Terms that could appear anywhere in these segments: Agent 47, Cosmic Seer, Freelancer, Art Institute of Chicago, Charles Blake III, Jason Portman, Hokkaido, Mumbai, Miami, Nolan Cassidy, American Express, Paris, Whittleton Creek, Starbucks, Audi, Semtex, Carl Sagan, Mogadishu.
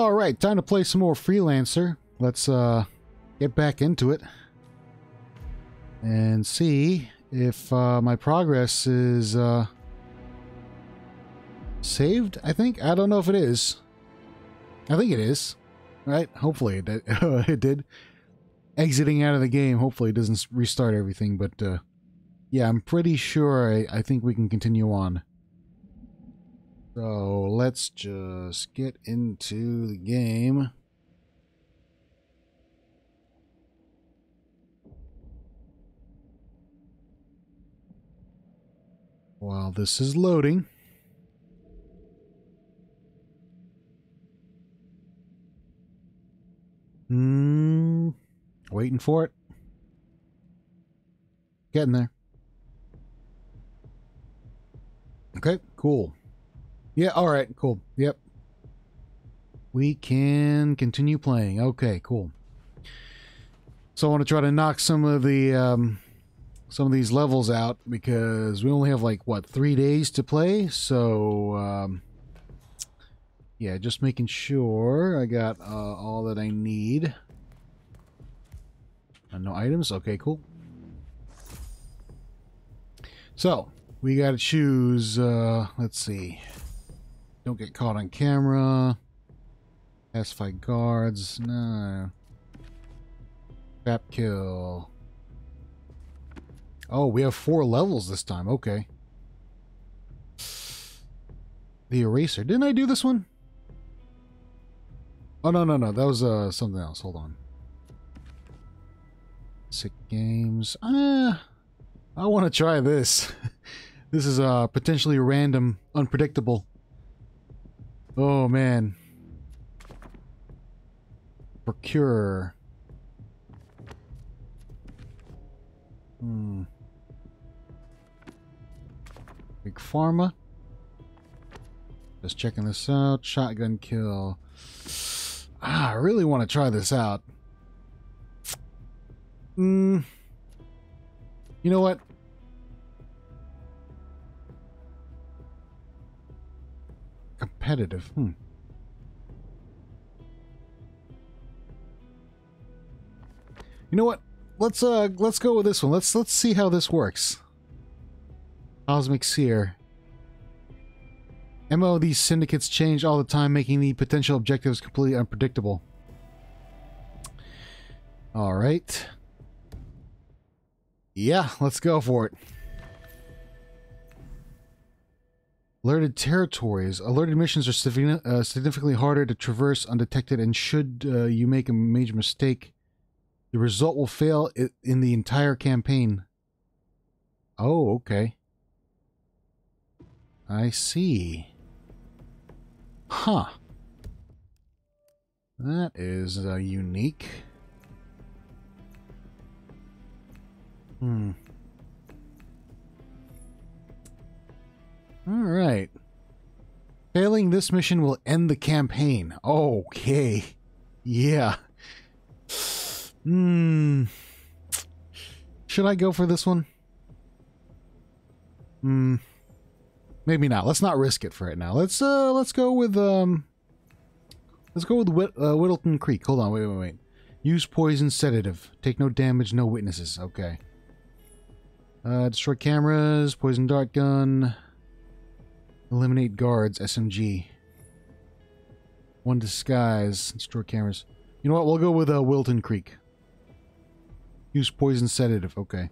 All right, time to play some more Freelancer. Let's get back into it and see if my progress is saved. I think. I don't know if it is. I think it is. All right. Hopefully it did. It did. Exiting out of the game. Hopefully it doesn't restart everything. But yeah, I'm pretty sure I think we can continue on. So let's just get into the game. While this is loading. Waiting for it. Getting there. Okay, cool. Yeah, all right, cool. Yep. We can continue playing. Okay, cool. So I want to try to knock some of the some of these levels out because we only have like what, 3 days to play. So yeah, just making sure I got all that I need. No items. Okay, cool. So we got to choose. Let's see. Don't get caught on camera. Pacify guards. No. Trap kill. Oh, we have 4 levels this time. Okay. The eraser. Didn't I do this one? Oh, no, no, no. That was something else. Hold on. Sick games. I want to try this. This is potentially random, unpredictable. Oh, man. Procure. Big Pharma. Just checking this out. Shotgun kill. I really want to try this out. You know what? Competitive. You know what? Let's go with this one. Let's see how this works. Cosmic Seer. MO, these syndicates change all the time, making the potential objectives completely unpredictable. All right. Yeah, let's go for it. Alerted territories. Alerted missions are significantly harder to traverse undetected, and should you make a major mistake, the result will fail in the entire campaign. Oh, okay. I see. Huh. That is unique. All right. Failing this mission will end the campaign. Okay. Yeah. Should I go for this one? Maybe not. Let's not risk it for right now. Let's go with Whittleton Creek. Hold on. Wait. Use poison sedative. Take no damage. No witnesses. Okay. Destroy cameras, poison dart gun, eliminate guards, SMG. One disguise, destroy cameras. You know what? We'll go with Whittleton Creek. Use poison sedative. Okay.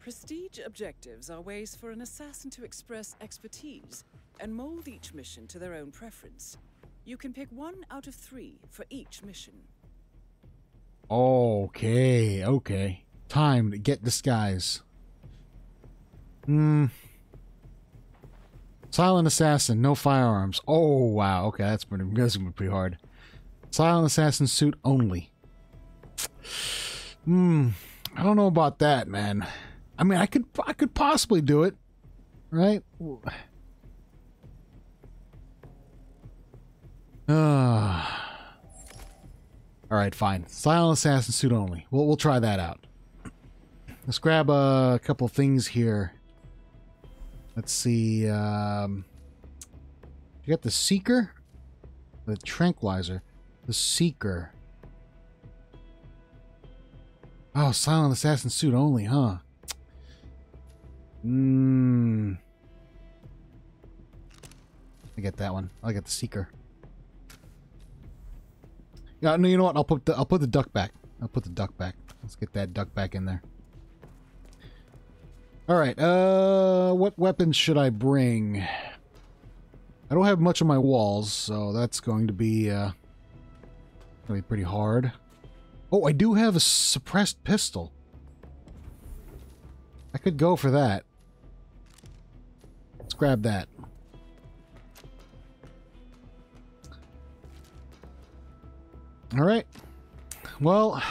Prestige objectives are ways for an assassin to express expertise and mold each mission to their own preference. You can pick 1 out of 3 for each mission. Okay. Okay. Time to get disguise. Silent assassin, no firearms. Oh wow, okay, that's gonna be pretty hard. Silent assassin suit only. I don't know about that, man. I mean, I could possibly do it, right? All right, fine. Silent assassin suit only. We'll try that out. Let's grab a couple things here. Let's see. You got the Seeker. The tranquilizer. The seeker. Oh, silent assassin suit only, huh? Mmm. I get that one. I'll get the seeker. Yeah, no, you know what? I'll put the duck back. I'll put the duck back. Let's get that duck back in there. All right. What weapons should I bring? I don't have much on my walls, so that's going to be pretty hard. Oh, I do have a suppressed pistol. I could go for that. Let's grab that. Alright. Well,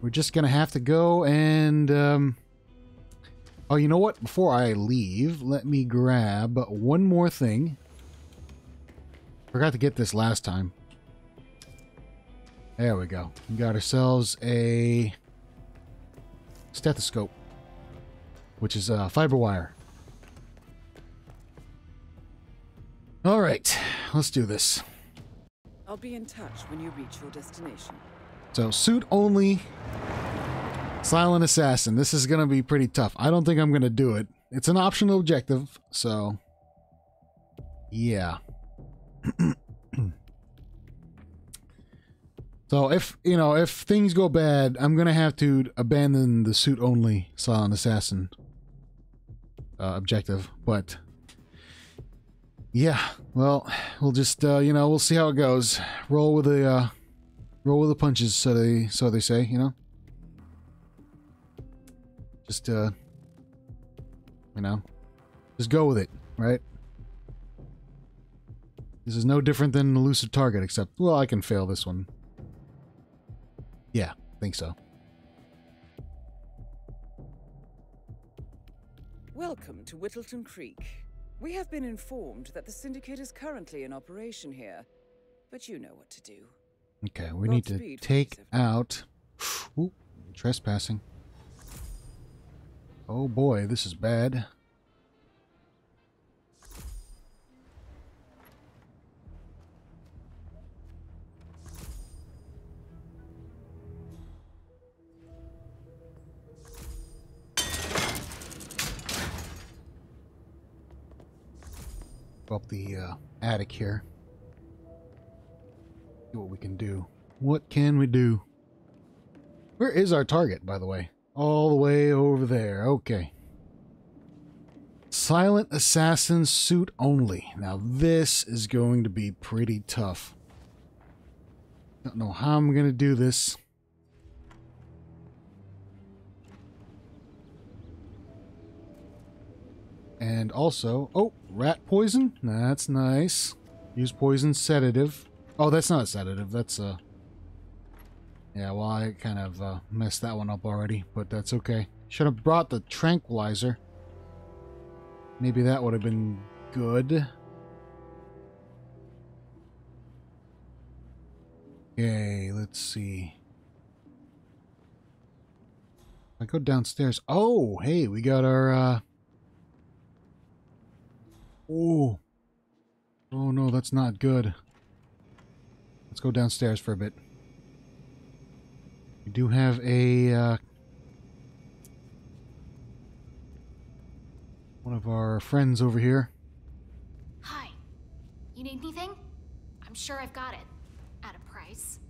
we're just gonna have to go and, oh, you know what? Before I leave, let me grab one more thing. Forgot to get this last time. There we go. We got ourselves a stethoscope, which is fiber wire. Alright, let's do this. I'll be in touch when you reach your destination. So, suit only, silent assassin. This is going to be pretty tough. I don't think I'm going to do it. It's an optional objective, so yeah. So if things go bad, I'm going to have to abandon the suit only silent assassin objective, but yeah, well, we'll just we'll see how it goes. Roll with the punches, so they say, you know. Just just go with it, right? This is no different than an elusive target, except, well, I can fail this one. Yeah, I think so. Welcome to Whittleton Creek. We have been informed that the Syndicate is currently in operation here, but you know what to do. Okay, we need to take out... Ooh, trespassing. Oh boy, this is bad. Up the attic here. See what we can do. What can we do? Where is our target, by the way? All the way over there. Okay. Silent assassin suit only. Now this is going to be pretty tough. Don't know how I'm going to do this. And also, oh, rat poison? That's nice. Use poison sedative. Oh, that's not a sedative. That's a... Yeah, well, I kind of messed that one up already, but that's okay. Should have brought the tranquilizer. Maybe that would have been good. Okay, let's see. I go downstairs. Oh, hey, we got our... Oh. Oh no, that's not good. Let's go downstairs for a bit. We do have a one of our friends over here. Hi. You need anything? I'm sure I've got it. At a price.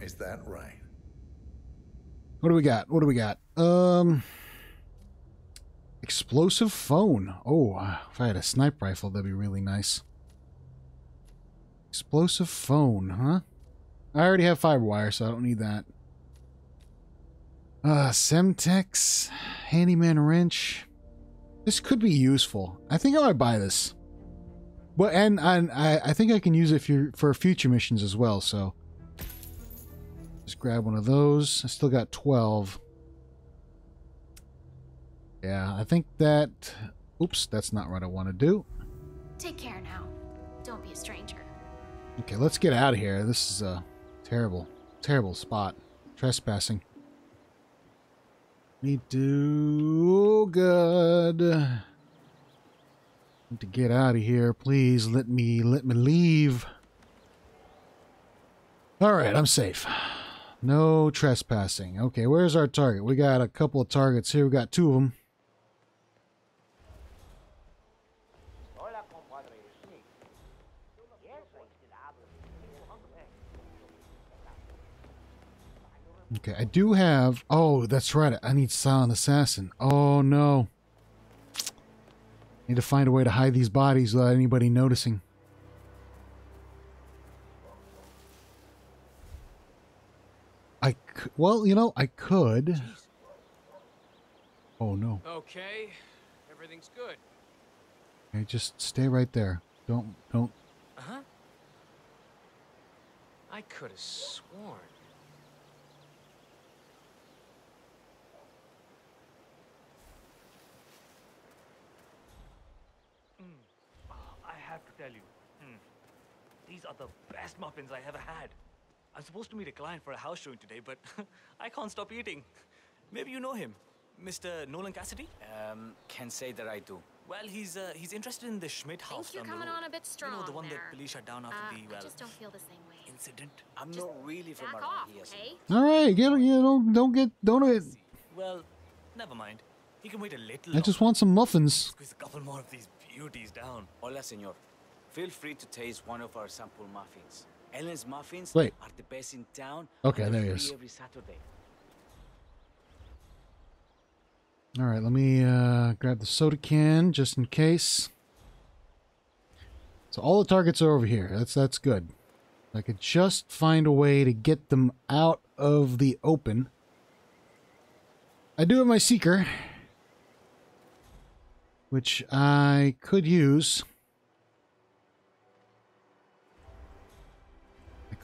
Is that right? What do we got? What do we got? Explosive phone. Oh, if I had a sniper rifle, that'd be really nice. Explosive phone, huh? I already have fiber wire, so I don't need that. Semtex, handyman wrench. This could be useful. I think I might buy this. Well, and I think I can use it for future missions as well. So just grab one of those. I still got 12. Yeah, I think that... Oops, that's not what I want to do. Take care now. Don't be a stranger. Okay, let's get out of here. This is a terrible, terrible spot. Trespassing. Need to... Oh, God. To get out of here, please let me leave. All right, I'm safe. No trespassing. Okay, where's our target? We got a couple of targets here. We got two of them. Okay, I do have... Oh, that's right. I need Silent Assassin. Oh, no. Need to find a way to hide these bodies without anybody noticing. Well, you know, I could. Oh, no. Okay, everything's good. Okay, just stay right there. Don't. Uh-huh. I could have sworn. Tell you, these are the best muffins I ever had. I'm supposed to meet a client for a house showing today, but I can't stop eating. Maybe you know him, Mr. Nolan Cassidy? Can say that I do. Well, he's interested in the Schmidt house. Think you're coming on a bit strong. You know, the one there that police shut down after the I just don't feel the same way. Incident. I'm just not really from around here. Okay? All right, don't get. Well, never mind. You can wait a little. I just want some muffins. Squeeze a couple more of these beauties down. Hola, señor. Feel free to taste one of our sample muffins. Ellen's muffins are the best in town. Okay, there he is. Every Saturday. All right, let me grab the soda can just in case. So all the targets are over here. That's good. I could just find a way to get them out of the open. I do have my seeker, which I could use.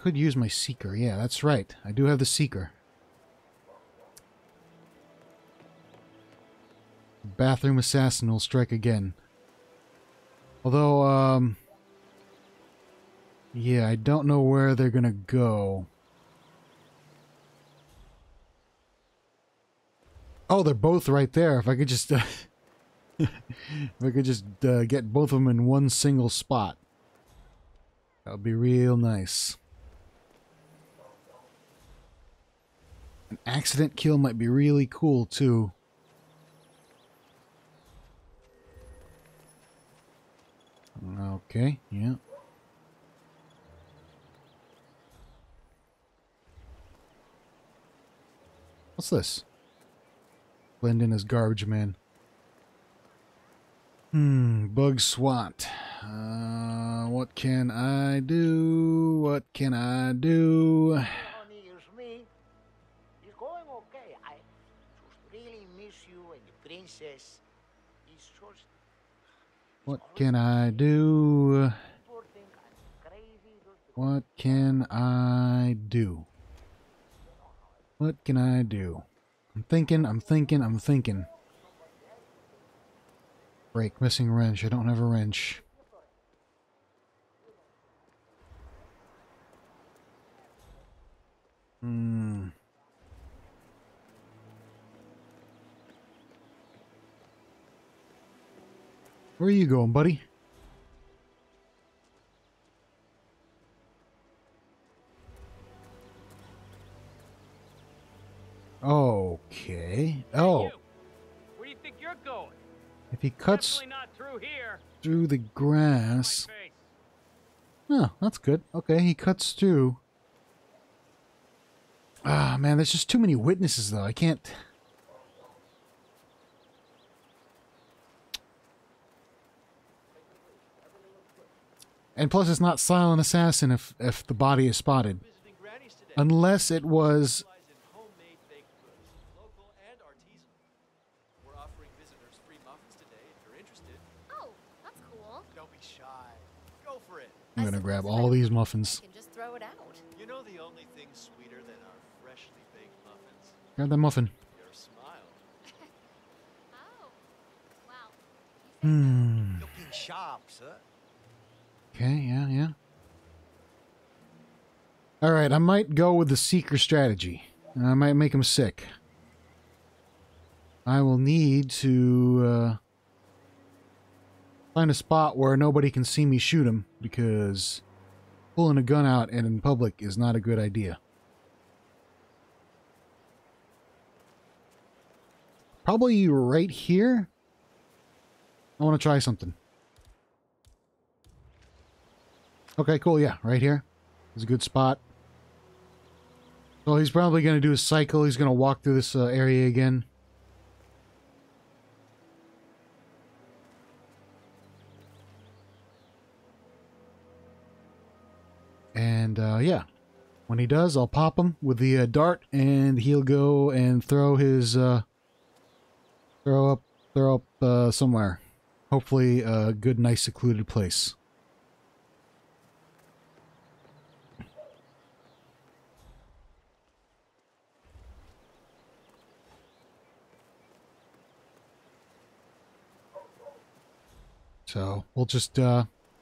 Could use my seeker. Yeah, that's right. I do have the seeker. Bathroom assassin will strike again. Although, yeah, I don't know where they're gonna go. Oh, they're both right there. If I could just, get both of them in one single spot, that would be real nice. An accident kill might be really cool, too. Okay, yeah. What's this? Blend in as garbage man. Bug SWAT. What can I do? What can I do? What can I do? What can I do? What can I do? I'm thinking. Break, missing wrench. I don't have a wrench. Where are you going, buddy? Okay. Oh. Hey, where do you think you're going? If he cuts through the grass. Oh, that's good. Okay, he cuts through. Ah, man, there's just too many witnesses, though. I can't... And plus, it's not Silent Assassin if the body is spotted. Unless it was... Oh, that's cool. Don't be shy. Go for it. I'm gonna grab all these muffins. You can just throw it out. You know the only thing sweeter than our freshly baked muffins? Grab that muffin. Your smile. Oh. Wow. Looking sharp, sir. Okay, yeah. Alright, I might go with the seeker strategy. I might make him sick. I will need to Find a spot where nobody can see me shoot him, because pulling a gun out and in public is not a good idea. Probably right here. I want to try something. Okay, cool, yeah, right here is a good spot. So he's probably going to do a cycle. He's going to walk through this area again. And, yeah. When he does, I'll pop him with the dart, and he'll go and throw his, throw up somewhere. Hopefully a good, nice, secluded place. So we'll just, we'll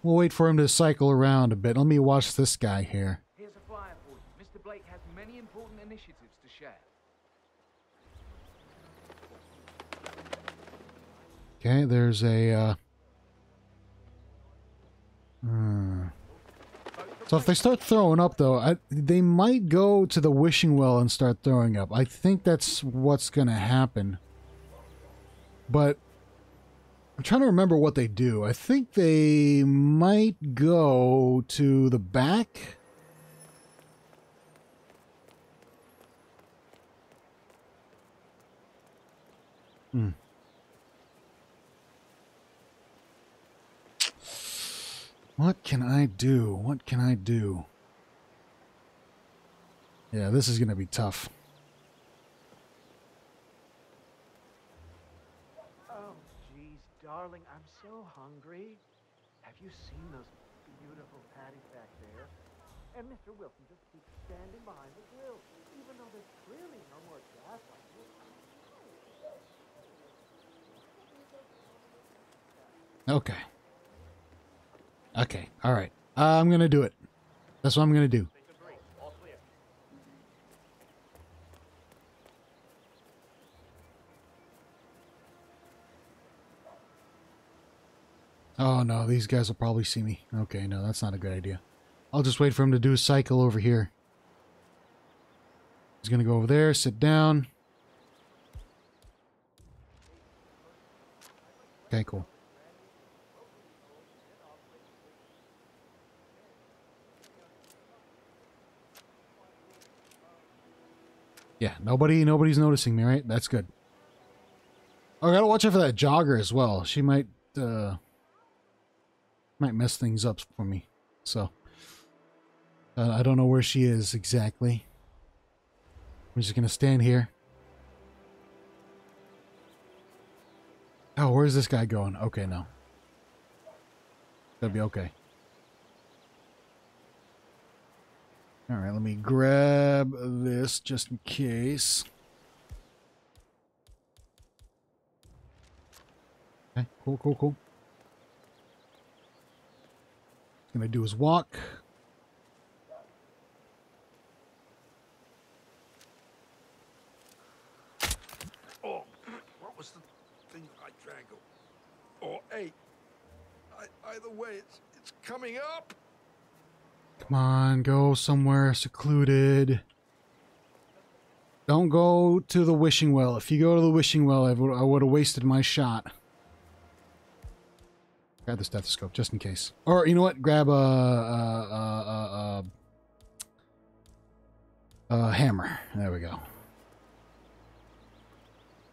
wait for him to cycle around a bit. Let me watch this guy here. Here's a flyer for you. Mr. Blake has many important initiatives to share. Okay, there's a, So if they start throwing up, though, they might go to the wishing well and start throwing up. I think that's what's going to happen. But I'm trying to remember what they do. I think they might go to the back. Hmm. What can I do? What can I do? Yeah, this is going to be tough. Darling, I'm so hungry. Have you seen those beautiful patties back there? And Mr. Wilson just keeps standing behind the grill, even though there's really no more gas like this. Okay. Okay, all right. I'm going to do it. That's what I'm going to do. Oh no, these guys will probably see me. Okay, no, that's not a good idea. I'll just wait for him to do a cycle over here. He's gonna go over there, sit down. Okay, cool. Yeah, nobody's noticing me, right? That's good. Oh, I gotta watch out for that jogger as well. She might mess things up for me, so I don't know where she is exactly. I'm just gonna stand here. Oh, where's this guy going? Okay, no, that'll be okay. All right, let me grab this just in case. Okay, cool, cool, cool. Gonna do is walk. Oh, what was the thing I drank or ate? Either way, it's coming up. Come on, go somewhere secluded. Don't go to the wishing well. If you go to the wishing well, I would have wasted my shot. Grab the stethoscope, just in case. Or, you know what? Grab a hammer. There we go.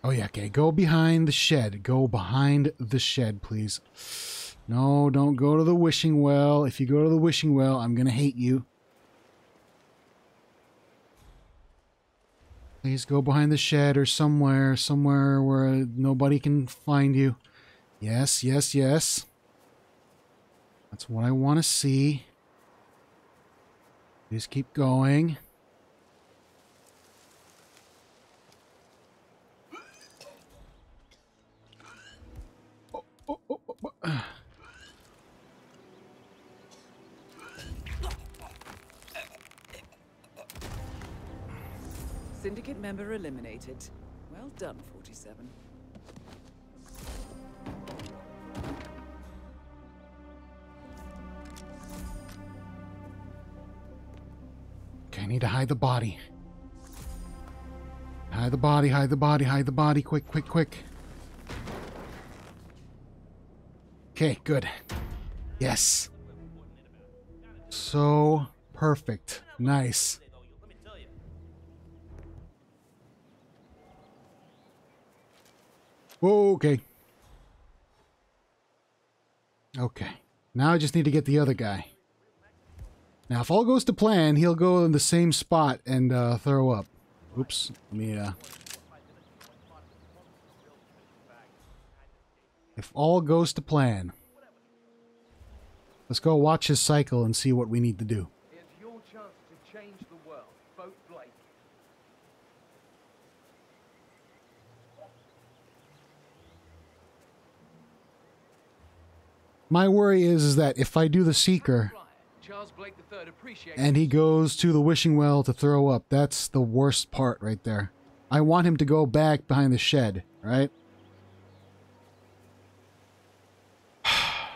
Oh, yeah, okay. Go behind the shed. Go behind the shed, please. No, don't go to the wishing well. If you go to the wishing well, I'm going to hate you. Please go behind the shed or somewhere. Somewhere where nobody can find you. Yes, yes, yes. That's what I want to see. Just keep going. Oh, oh, oh, oh. Syndicate member eliminated. Well done, 47. Okay, I need to hide the body. Hide the body, hide the body, hide the body. Quick, quick, quick. Okay, good. Yes. So perfect. Nice. Okay. Okay. Now I just need to get the other guy. Now, if all goes to plan, he'll go in the same spot and throw up. Oops. Let me, If all goes to plan. Let's go watch his cycle and see what we need to do. It's your chance to change the world. Vote Blake. My worry is that if I do the Seeker, Charles Blake III appreciates, and he goes to the wishing well to throw up, that's the worst part right there. I want him to go back behind the shed, right?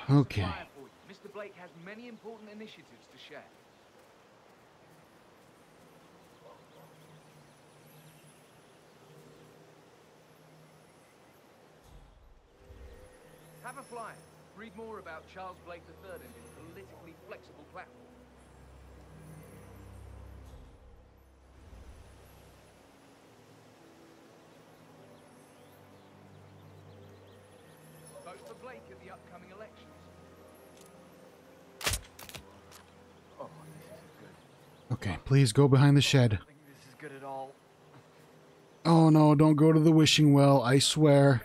Okay. Mr. Blake has many important initiatives to share. Have a flyer. Read more about Charles Blake III and his politically flexible platform. Vote for Blake at the upcoming elections. Oh, this isn't good. Okay, please go behind the shed. I don't think this is good at all. Oh no, don't go to the wishing well, I swear.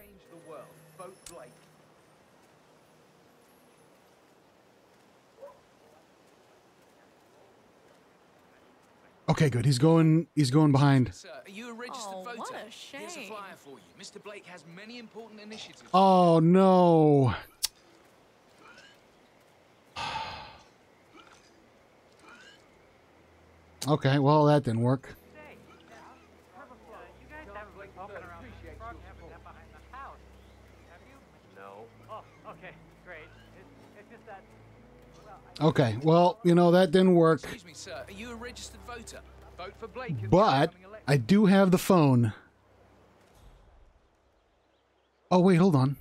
Okay, good. He's going behind. Sir, are you a registered voter? What a shame. Here's a flyer for you. Mr. Blake has many important initiatives. Oh no. Okay, well that didn't work. Okay, well, you know, that didn't work. Excuse me, sir. Are you a registered voter? Vote for Blake. But I do have the phone. Oh, wait, hold on.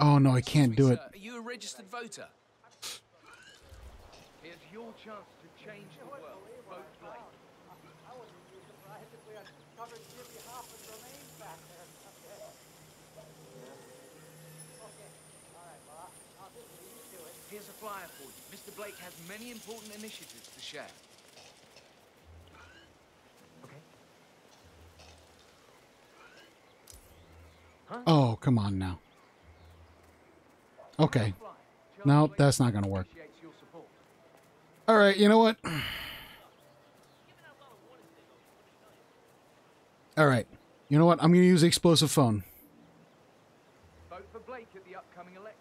Oh, no, I can't do it. Are you a registered voter? Here's your chance to change the world. Vote Blake. I wouldn't be surprised if we had covered nearly half of the domain back there. Here's a flyer for you. Mr. Blake has many important initiatives to share. Okay. Huh? Oh, come on now. Okay. No, that's not going to work. All right, you know what? All right. You know what? I'm going to use the explosive phone. Vote for Blake at the upcoming election.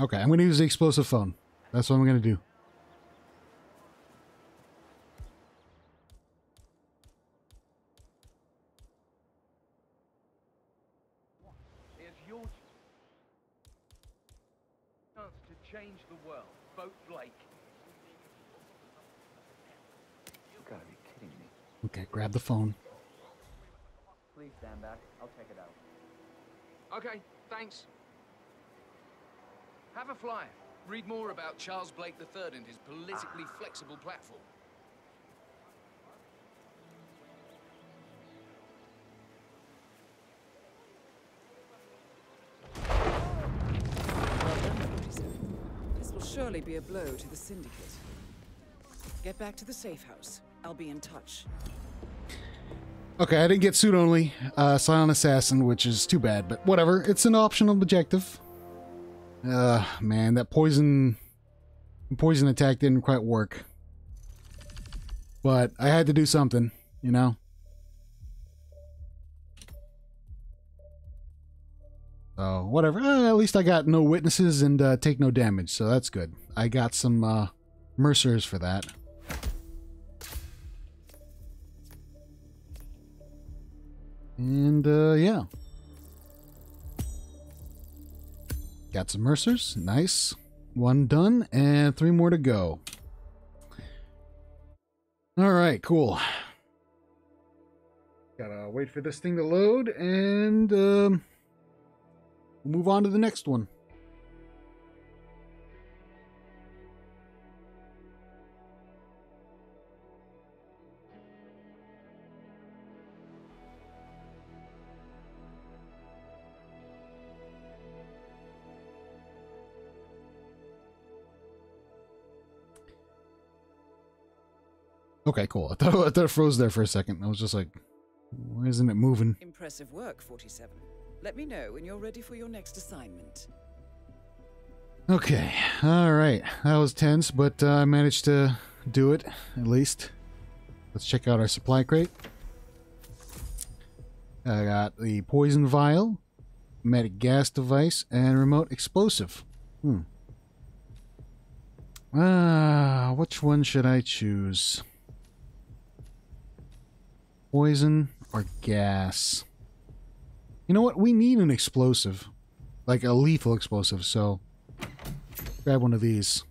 Okay, I'm going to use the explosive phone. That's what I'm going to do. It's your chance to change the world. Vote Blake. You've got to be kidding me. Okay, grab the phone. Please stand back. I'll take it out. Okay, thanks. Have a flyer. Read more about Charles Blake III and his politically flexible platform. This will surely be a blow to the syndicate. Get back to the safe house. I'll be in touch. Okay, I didn't get suit only, silent assassin, which is too bad, but whatever. It's an optional objective. Man, that poison attack didn't quite work. But I had to do something, you know? So, whatever. At least I got no witnesses and take no damage, so that's good. I got some mercers for that. And, yeah. Got some mercers. Nice. One done, and three more to go. All right, cool. Gotta wait for this thing to load, and we'll move on to the next one. Okay, cool. I thought it froze there for a second. I was just like, why isn't it moving? Impressive work, 47. Let me know when you're ready for your next assignment. Okay. All right. That was tense, but I managed to do it, at least. Let's check out our supply crate. I got the poison vial, medic gas device, and remote explosive. Which one should I choose? Poison or gas? You know what? We need an explosive. Like a lethal explosive, so... grab one of these.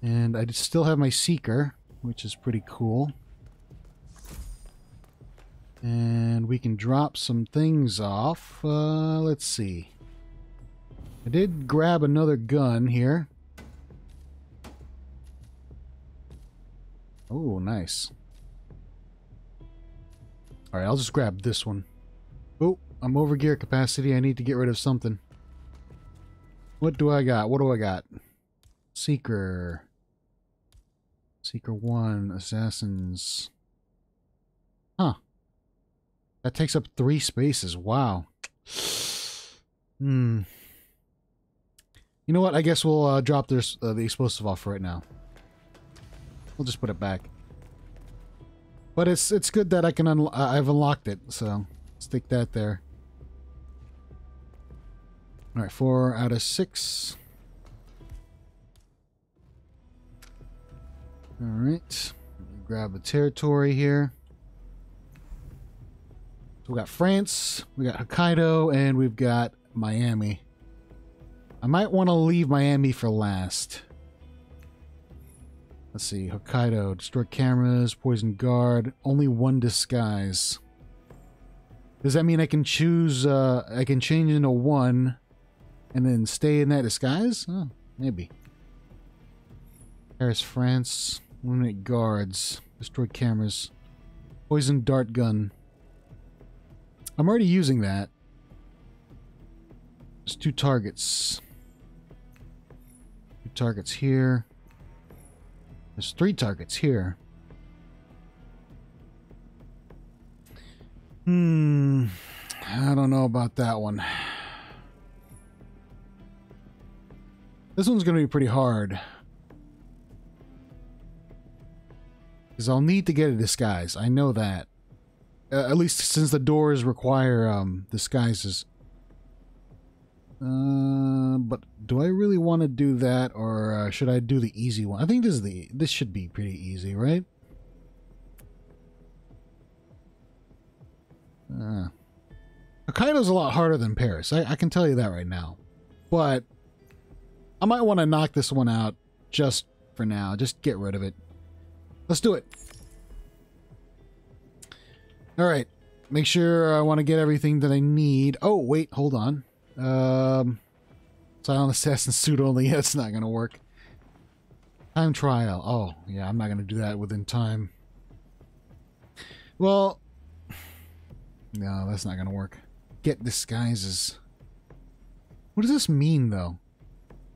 And I still have my seeker, which is pretty cool. And we can drop some things off. Let's see. I did grab another gun here. Oh, nice. All right, I'll just grab this one. Oh, I'm over gear capacity. I need to get rid of something. What do I got? What do I got? Seeker. Seeker 1. Assassins. Huh. That takes up 3 spaces. Wow. You know what? I guess we'll drop this, the explosive off right now. We'll just put it back. But it's good that I can I've unlocked it, so stick that there. All right, 4 out of 6. All right, grab the territory here. So we got France, we got Hokkaido, and we've got Miami. I might want to leave Miami for last. Let's see, Hokkaido, destroy cameras, poison guard, only 1 disguise. Does that mean I can choose, I can change into 1 and then stay in that disguise? Oh, maybe. Paris, France, eliminate guards, destroy cameras, poison dart gun. I'm already using that. There's 2 targets. 2 targets here. There's 3 targets here. I don't know about that one. This one's going to be pretty hard. Because I'll need to get a disguise. I know that. At least since the doors require disguises. But do I really want to do that, or should I do the easy one? I think this should be pretty easy, right? Hokkaido's a lot harder than Paris. I can tell you that right now. But I might want to knock this one out just for now. Just get rid of it. Let's do it. All right. Make sure I want to get everything that I need. Oh, wait. Hold on. Silent assassin suit only. That's not gonna work. Time trial. Oh, yeah, I'm not gonna do that within time. Well, no, that's not gonna work. Get disguises. What does this mean, though?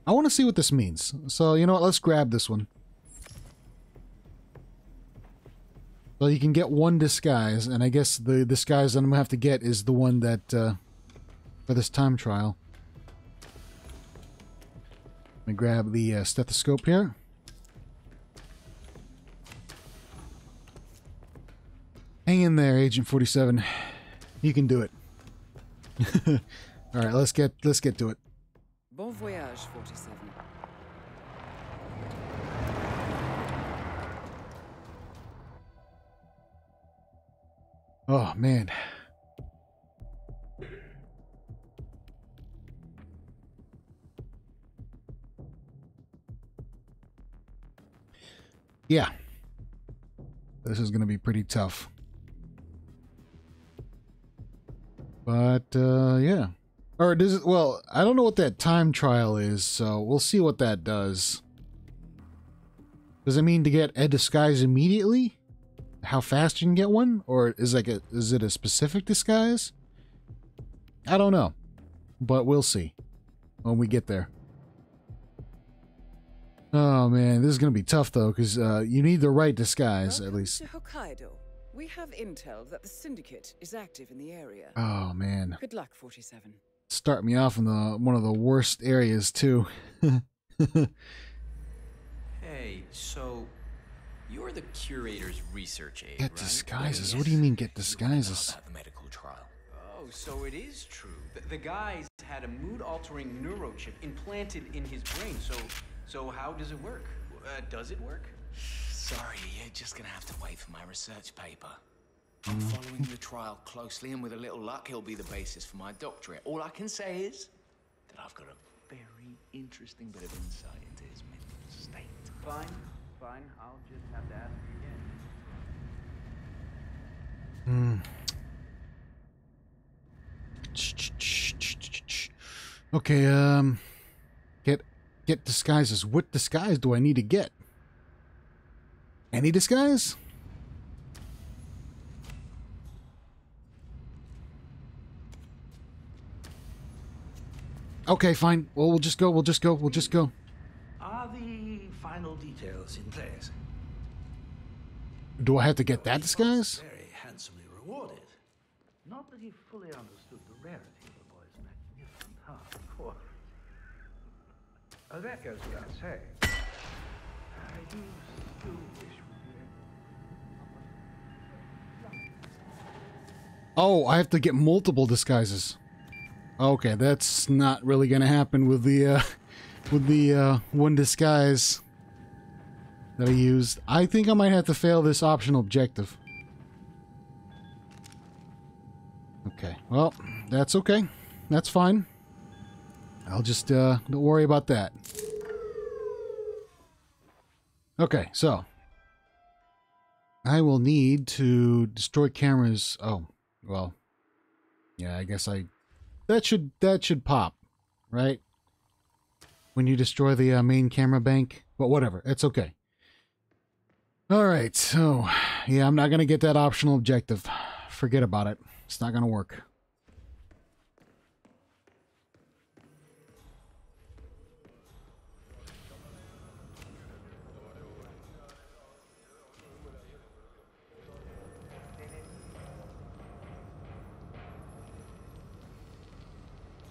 I want to see what this means. So, you know what? Let's grab this one. So you can get 1 disguise, and I guess the disguise that I'm gonna have to get is the one that, for this time trial. Let me grab the stethoscope here. Hang in there, Agent 47. You can do it. All right, let's get to it. Bon voyage, 47. Oh man. Yeah. This is going to be pretty tough. But, yeah. Or does it, well, I don't know what that time trial is, so we'll see what that does. Does it mean to get a disguise immediately? How fast you can get one? Or is like a, is it a specific disguise? I don't know. But we'll see when we get there. Oh man, this is going to be tough though, because you need the right disguise. Welcome at least. To Hokkaido. We have intel that the syndicate is active in the area. Oh man. Good luck, 47. Start me off in the one of the worst areas too. Hey, so you're the curator's research aide, right? Get disguises. Yes. What do you mean get disguises? About the medical trial. Oh, so it is true. The guy's had a mood-altering neurochip implanted in his brain. So how does it work? Does it work? Sorry, you're just gonna have to wait for my research paper. I'm following the trial closely, and with a little luck, he'll be the basis for my doctorate. All I can say is that I've got a very interesting bit of insight into his mental state. Fine. I'll just have to ask you again. Okay, get disguises. What disguise do I need to get? Any disguise? Okay, fine. Well, we'll just go. Are the final details in place? Do I have to get that disguise? Very handsomely rewarded. Not that he fully understood the rarity of the boy's magnificent heart, of course. Oh, that goes without saying. I do still wish we did. Oh, I have to get multiple disguises. Okay, that's not really gonna happen with the one disguise that I used. I think I might have to fail this optional objective. Okay, well, that's okay. That's fine. I'll just, don't worry about that. Okay, so. I will need to destroy cameras. Oh, well. Yeah, I guess I... That should pop, right? When you destroy the main camera bank. But whatever, it's okay. Alright, so. Yeah, I'm not going to get that optional objective. Forget about it. It's not going to work.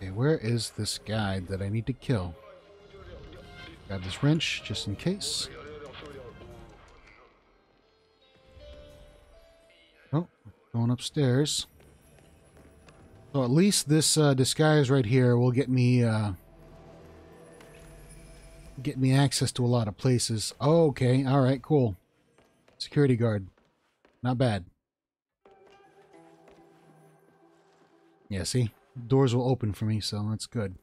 Okay, where is this guy that I need to kill? Grab this wrench just in case. Oh, going upstairs. So at least this disguise right here will get me access to a lot of places. Oh, okay, all right, cool. Security guard, not bad. Yeah, see, doors will open for me, so that's good.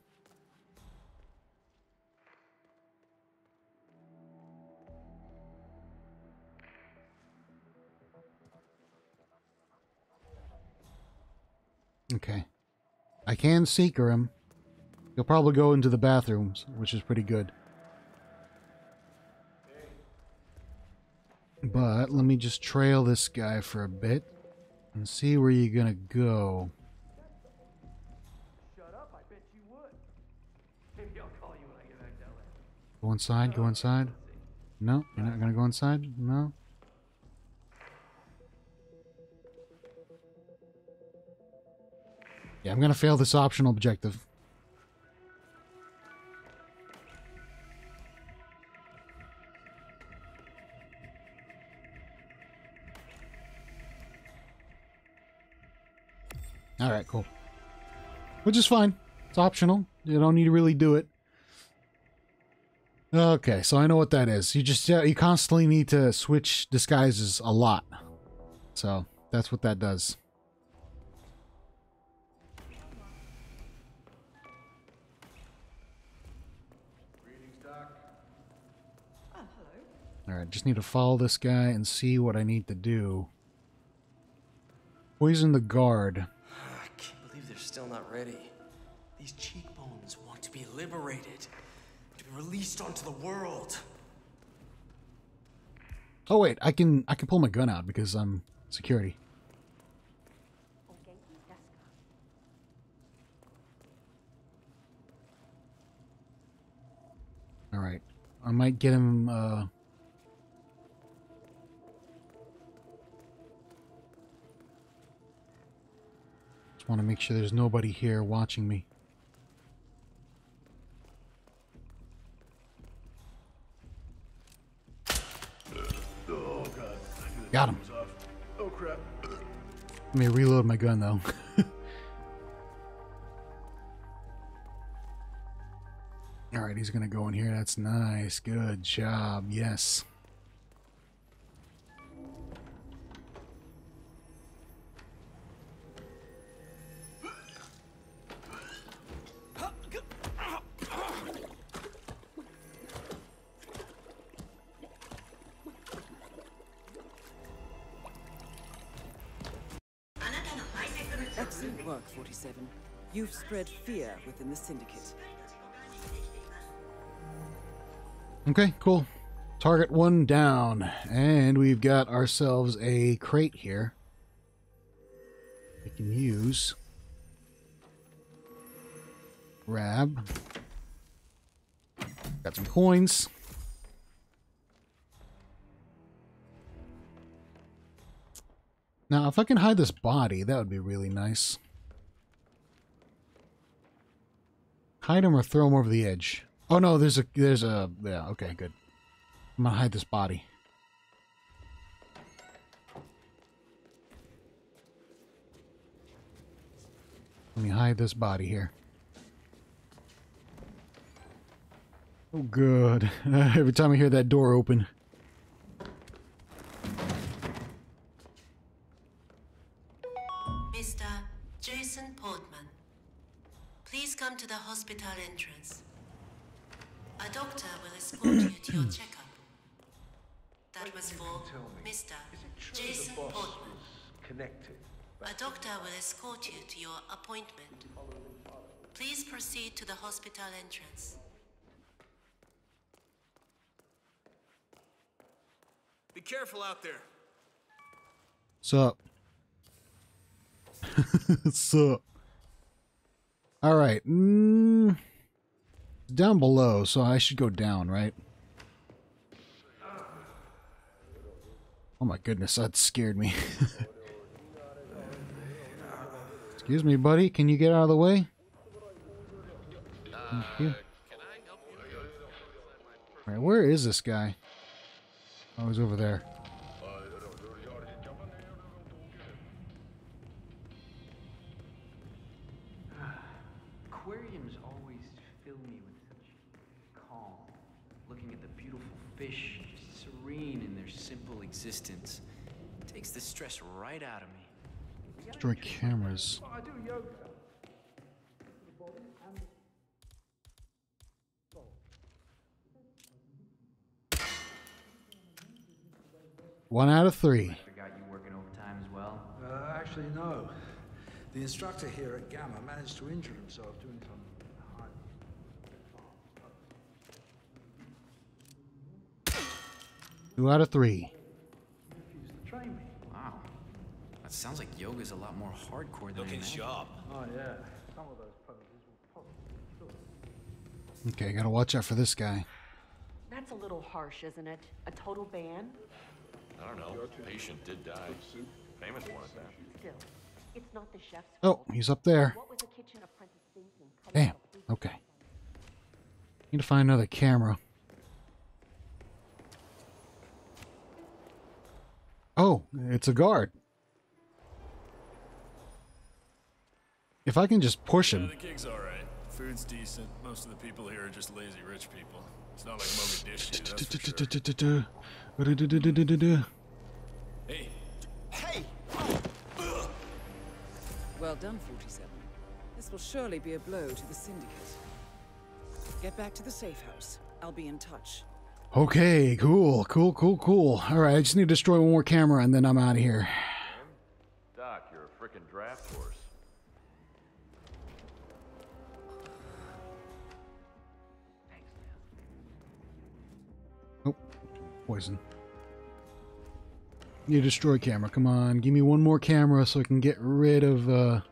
Okay. I can seeker him. He'll probably go into the bathrooms, which is pretty good. But let me just trail this guy for a bit and see where you're gonna go. Shut up, I bet you would. Maybe I'll call you when I get back down there. Go inside. No, you're not gonna go inside? No. Yeah, I'm gonna fail this optional objective. Alright, cool. Which is fine. It's optional. You don't need to really do it. Okay, so I know what that is. You just, you constantly need to switch disguises a lot. So, that's what that does. Alright, just need to follow this guy and see what I need to do. Poison the guard. I can't believe they're still not ready. These cheekbones want to be liberated, to be released onto the world. Oh wait, I can pull my gun out because I'm security. All right, I might get him. Just want to make sure there's nobody here watching me. Got him. Oh crap. Let me reload my gun though. Alright, he's gonna go in here. That's nice. Good job. Yes. You've spread fear within the syndicate. Okay, cool. Target one down. And we've got ourselves a crate here. We can use. Grab. Got some coins. Now, if I can hide this body, that would be really nice. Hide him or throw him over the edge. Oh no, there's a, yeah, okay, good. I'm gonna hide this body. Let me hide this body here. Oh, good. Every time I hear that door open. Mr. Jason Portman. Please come to the hospital entrance. A doctor will escort you to your checkup. That was for Mr. Jason Portman. A doctor will escort you to your appointment. Please proceed to the hospital entrance. Be careful out there. Sup? Sup? All right, down below, so I should go down, right? Oh my goodness, that scared me. Excuse me, buddy, can you get out of the way? Thank you. All right, where is this guy? Oh, he's over there. Fish, serene in their simple existence. It takes the stress right out of me. Destroy cameras. I do yoga. One out of three. I forgot you working overtime as well. Actually, no. The instructor here at Gamma managed to injure himself doing something. Two out of three. Wow. That sounds like yoga's a lot more hardcore than looking sharp. Oh yeah. Some of those poses will probably. Okay, gotta watch out for this guy. That's a little harsh, isn't it? A total ban? I don't know. The patient did die. Famous one at that. Still, it's not the chef's fault. Oh, he's up there. What was the kitchen apprentice thinking? Damn. Okay. Need to find another camera. Oh, it's a guard. If I can just push him. The gig's all right. Food's decent. Most of the people here are just lazy rich people. It's not like Mogadishu. Hey. Hey. Well done, 47. This will surely be a blow to the syndicate. Get back to the safe house. I'll be in touch. Okay, cool. All right, I just need to destroy one more camera and then I'm out of here. Doc, you're a freaking draft horse. Thanks, man. Oh, poison. Need to destroy camera. Come on, give me one more camera so I can get rid of.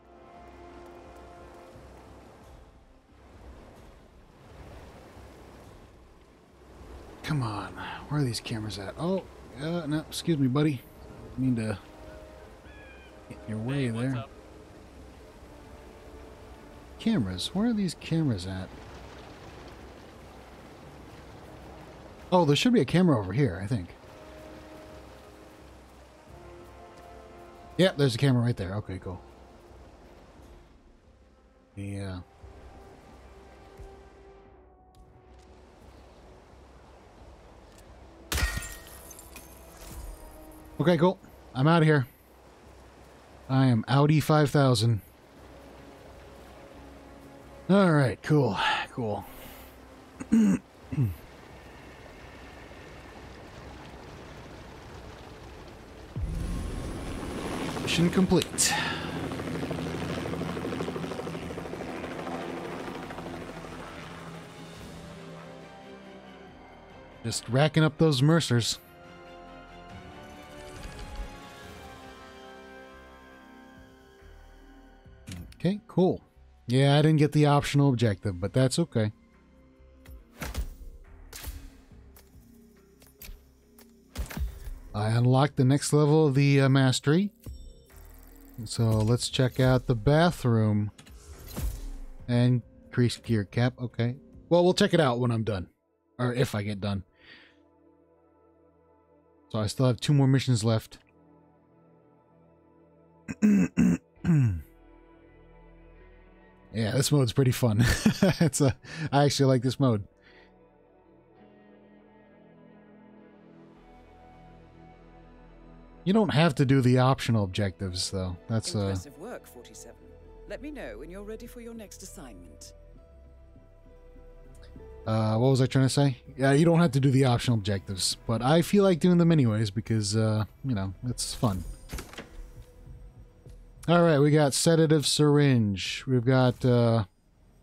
Come on, where are these cameras at? Oh, no, excuse me, buddy. I need to get in your way there. Cameras, where are these cameras at? Oh, there should be a camera over here, I think. Yep, yeah, there's a camera right there. Okay, cool. Yeah. Okay, cool. I'm out of here. I am Audi 5000. All right, cool, cool. Mission complete. Just racking up those Mercers. Okay, cool. Yeah, I didn't get the optional objective, but that's okay. I unlocked the next level of the mastery. So let's check out the bathroom. And creased gear cap, okay. Well, we'll check it out when I'm done. Or if I get done. So I still have 2 more missions left. Yeah, this mode's pretty fun. It's a, I actually like this mode. You don't have to do the optional objectives, though. That's impressive work, 47. Let me know when you're ready for your next assignment. What was I trying to say? Yeah, you don't have to do the optional objectives, but I feel like doing them anyways because you know, it's fun. All right, we got sedative syringe. We've got a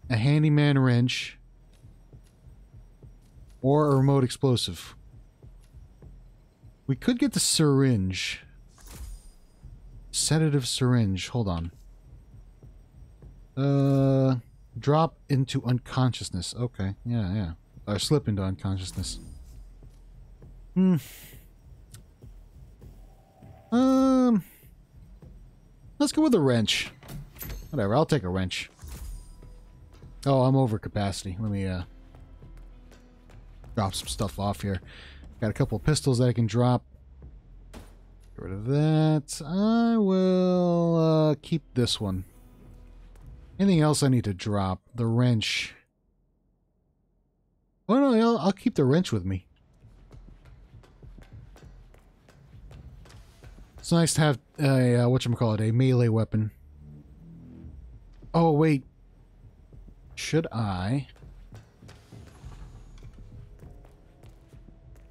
handyman wrench or a remote explosive. We could get the syringe. Sedative syringe. Hold on. Drop into unconsciousness. Okay. Yeah, yeah. Or slip into unconsciousness. Hmm. Let's go with a wrench. Whatever, I'll take a wrench. Oh, I'm over capacity. Let me drop some stuff off here. Got a couple of pistols that I can drop. Get rid of that. I will keep this one. Anything else I need to drop? The wrench. Oh no, I'll keep the wrench with me. It's nice to have a a melee weapon. Oh wait, should I?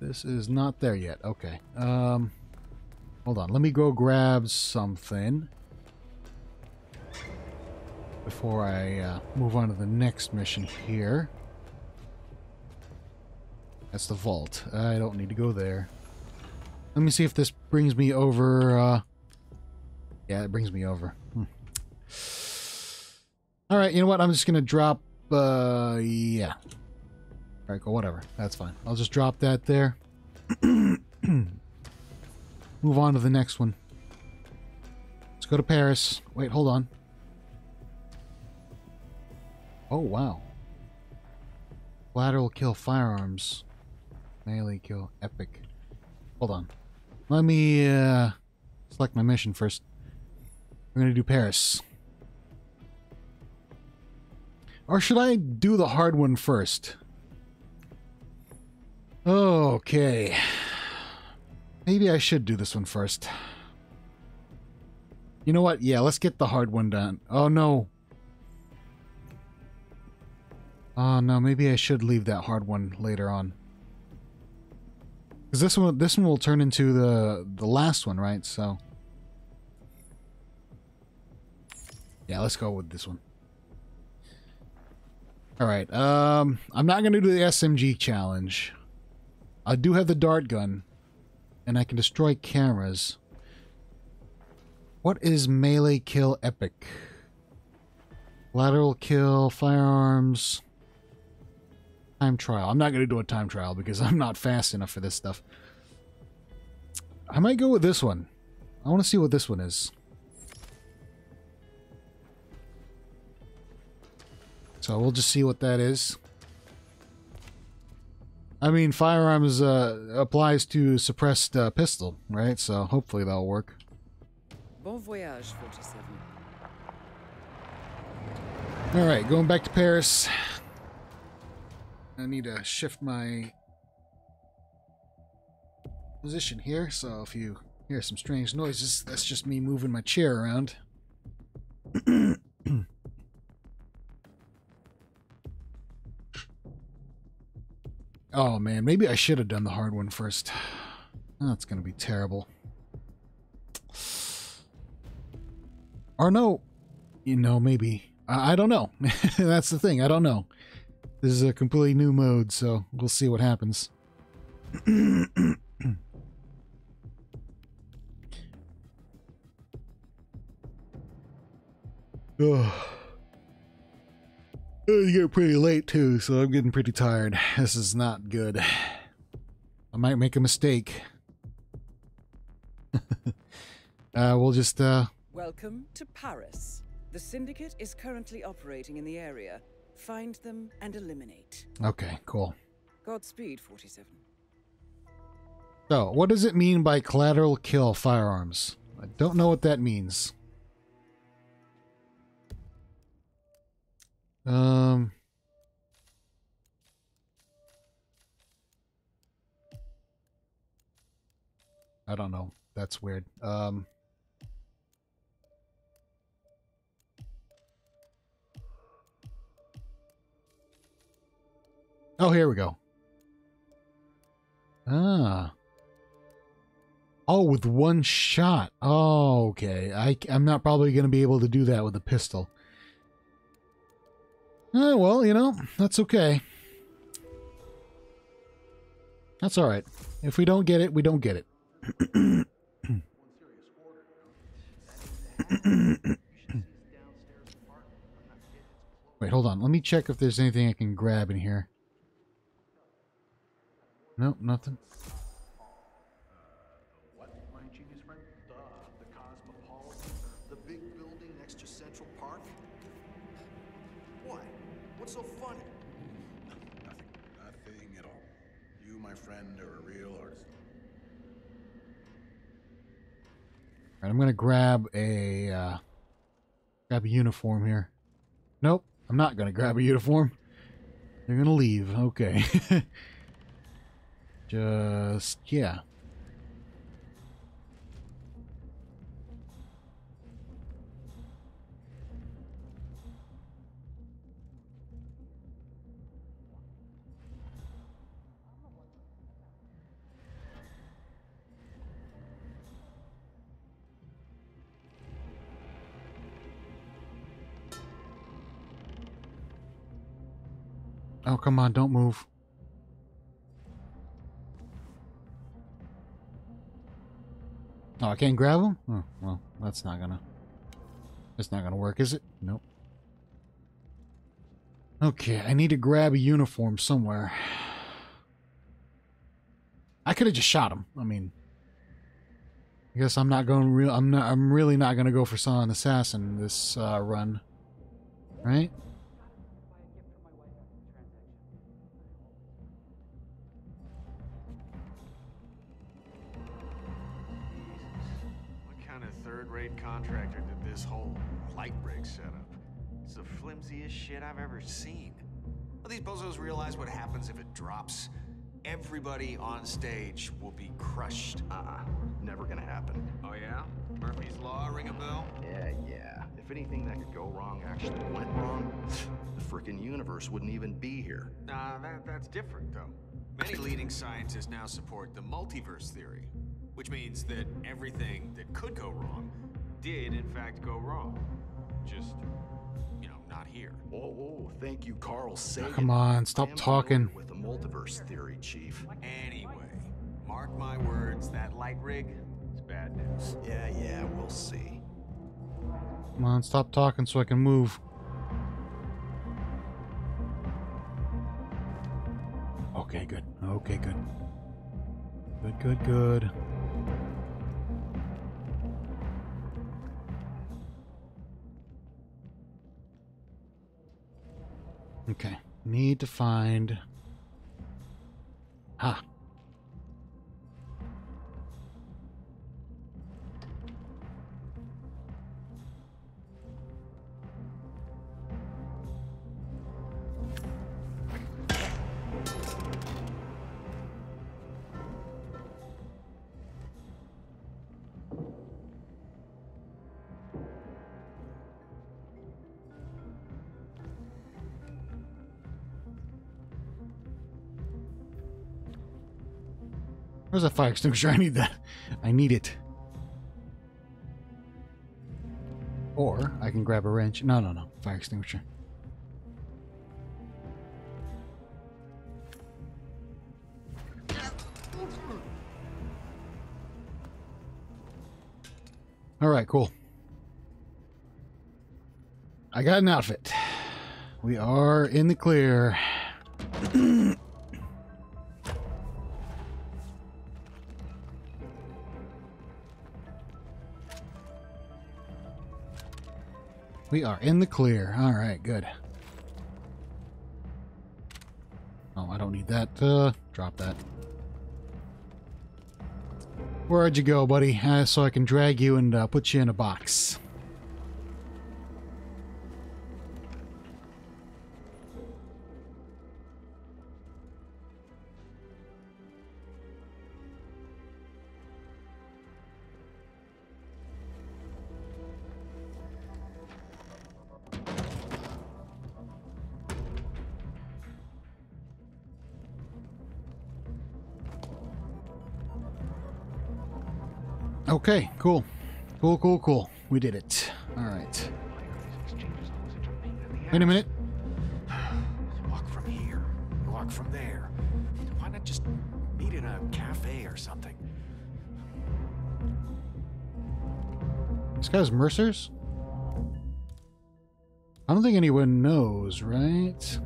This is not there yet. Okay. Hold on. Let me go grab something before I move on to the next mission here. That's the vault. I don't need to go there. Let me see if this brings me over. Yeah, it brings me over. Hmm. All right, you know what? I'm just going to drop. Yeah. All right, cool, whatever. That's fine. I'll just drop that there. Move on to the next one. Let's go to Paris. Wait, hold on. Oh, wow. Lateral kill firearms. Melee kill. Epic. Hold on. Let me select my mission first. We're going to do Paris. Or should I do the hard one first? Okay. Maybe I should do this one first. You know what? Yeah, let's get the hard one done. Oh, no. Oh, no. Maybe I should leave that hard one later on. Because this one will turn into the last one, right? So yeah, let's go with this one. All right. I'm not going to do the SMG challenge. I do have the dart gun, and I can destroy cameras. What is melee kill epic? Lateral kill, firearms, time trial. I'm not going to do a time trial because I'm not fast enough for this stuff. I might go with this one. I want to see what this one is. So we'll just see what that is. I mean, firearms applies to suppressed pistol, right? So hopefully that'll work. Bon voyage, 47. All right, going back to Paris. I need to shift my position here. So if you hear some strange noises, that's just me moving my chair around. Oh man, maybe I should have done the hard one first. That's gonna be terrible. Or no, you know, maybe. I don't know. That's the thing, I don't know. This is a completely new mode, so we'll see what happens. Oh. You get pretty late too, so I'm getting pretty tired. This is not good. I might make a mistake. We'll just Welcome to Paris. The syndicate is currently operating in the area. Find them and eliminate. Okay, cool. Godspeed, 47. So, what does it mean by collateral kill firearms? I don't know what that means. I don't know. That's weird. Oh, here we go. Ah. Oh, with one shot. Oh, okay. I'm not probably going to be able to do that with a pistol. Oh, well, you know, that's okay. That's all right. If we don't get it, we don't get it. Wait, hold on. Let me check if there's anything I can grab in here. Nope, nothing. I'm gonna grab a uniform here. Nope, I'm not gonna grab a uniform. They're gonna leave. Okay. Just yeah. Oh, come on, don't move. Oh, I can't grab him? Oh, well, that's not gonna work, is it? Nope. Okay, I need to grab a uniform somewhere. I could have just shot him. I mean, I guess I'm really not gonna go for silent assassin this run, right? Contractor did this whole light rig setup. It's the flimsiest shit I've ever seen. Well, these bozos realize what happens if it drops. Everybody on stage will be crushed. Never gonna happen. Oh yeah? Murphy's Law ring a bell? Yeah. If anything that could go wrong actually went wrong, the frickin' universe wouldn't even be here. Nah, that's different though. Many leading scientists now support the multiverse theory, which means that everything that could go wrong did, in fact, go wrong. Just, you know, not here. Oh, thank you, Carl Sagan. Come on, stop talking. With the multiverse theory, Chief. Anyway, mark my words, that light rig is bad news. Yeah, we'll see. Come on, stop talking so I can move. Okay, good. Okay, good. Good. Okay, need to find... Ha! Where's that fire extinguisher? I need that. I need it. Or I can grab a wrench. No. Fire extinguisher. All right, cool. I got an outfit. We are in the clear. We are in the clear. All right, good. Oh, I don't need that. Drop that. Where'd you go, buddy? So I can drag you and put you in a box. Okay, cool. Cool. We did it. All right. Wait a minute. Walk from here. Walk from there. Why not just meet in a cafe or something? This guy's Mercers? I don't think anyone knows, right?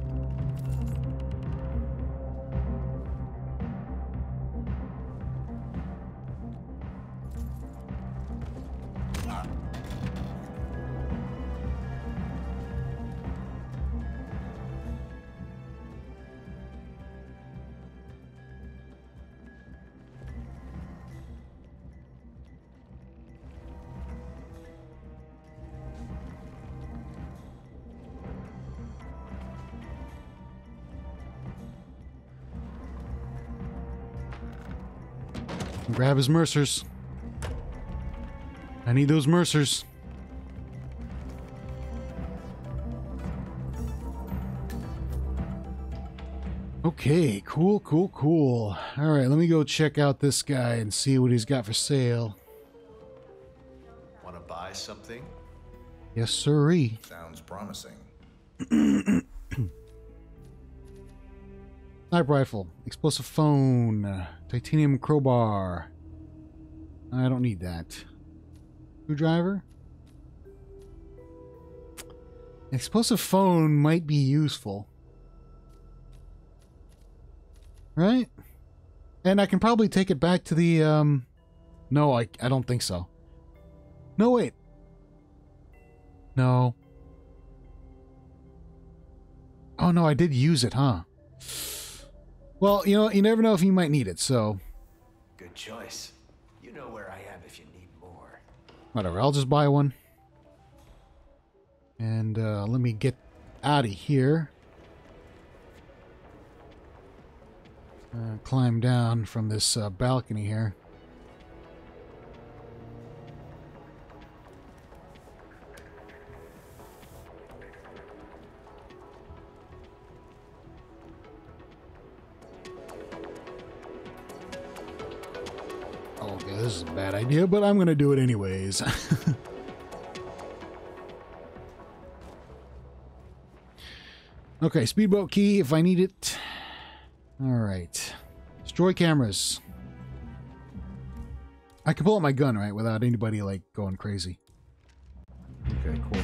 Grab his Mercers. I need those Mercers. Okay, cool. All right, let me go check out this guy and see what he's got for sale. Want to buy something? Yes, sirree. Sounds promising. Sniper rifle, explosive phone, titanium crowbar. I don't need that. Screwdriver? Explosive phone might be useful. Right? And I can probably take it back to the, No, I don't think so. No, wait. No. Oh, no, I did use it, huh? Well, you know, you never know if you might need it, so... Good choice. You know where I am if you need more. Whatever, I'll just buy one. And, let me get out of here. Climb down from this, balcony here. This is a bad idea, but I'm going to do it anyways. Okay, speedboat key if I need it. Alright. Destroy cameras. I can pull out my gun, right, without anybody, like, going crazy. Okay, cool.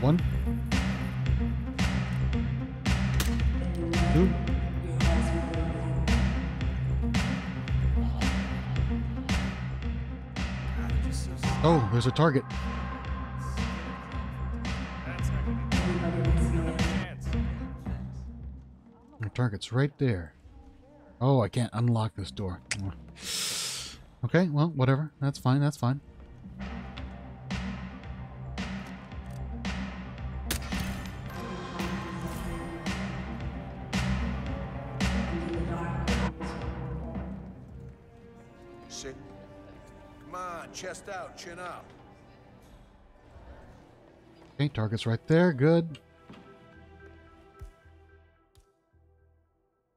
One. Two. Oh, there's a target. Our target's right there. Oh, I can't unlock this door. Okay, well, whatever. That's fine, that's fine. Chest out, chin up. Okay, target's right there. Good.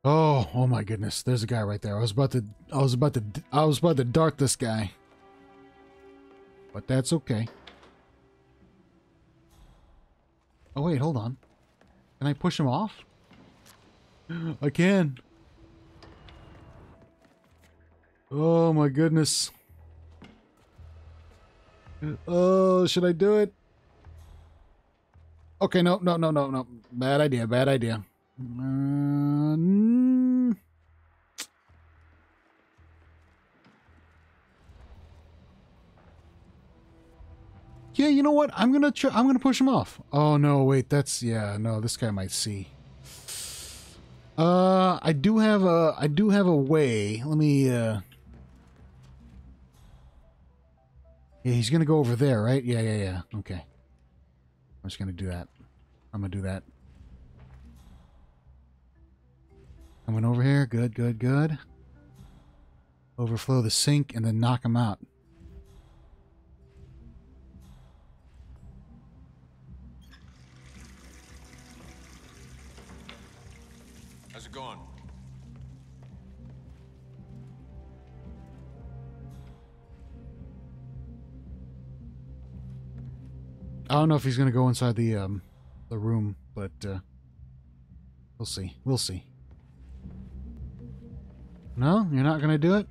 Oh my goodness. There's a guy right there. I was about to dart this guy. But that's okay. Oh wait, hold on. Can I push him off? I can. Oh my goodness. Oh, should I do it? Okay, no. Bad idea. Yeah, you know what? I'm gonna push him off. Oh no, wait. No. This guy might see. I do have a way. Let me. Yeah, he's going to go over there, right? Yeah. Okay. I'm just going to do that. Coming over here. Good. Overflow the sink and then knock him out. How's it going? I don't know if he's going to go inside the room, but we'll see. No? You're not going to do it?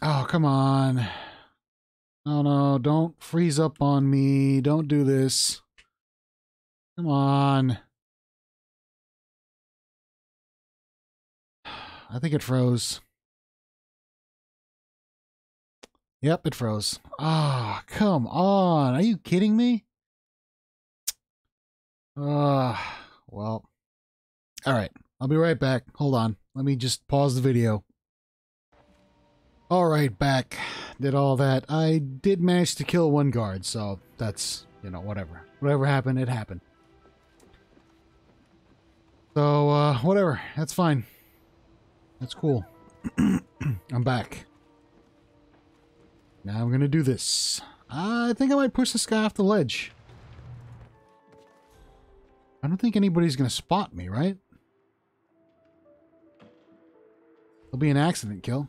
Oh, come on. No, don't freeze up on me. Don't do this. Come on. I think it froze. Yep, it froze. Ah, oh, come on. Are you kidding me? Well. Alright, I'll be right back. Hold on. Let me just pause the video. Alright, back. Did all that. I did manage to kill one guard, so that's, you know, whatever. Whatever happened, it happened. So, whatever. That's fine. That's cool. I'm back. Now I'm gonna do this. I think I might push this guy off the ledge. I don't think anybody's gonna spot me, right? It'll be an accident kill.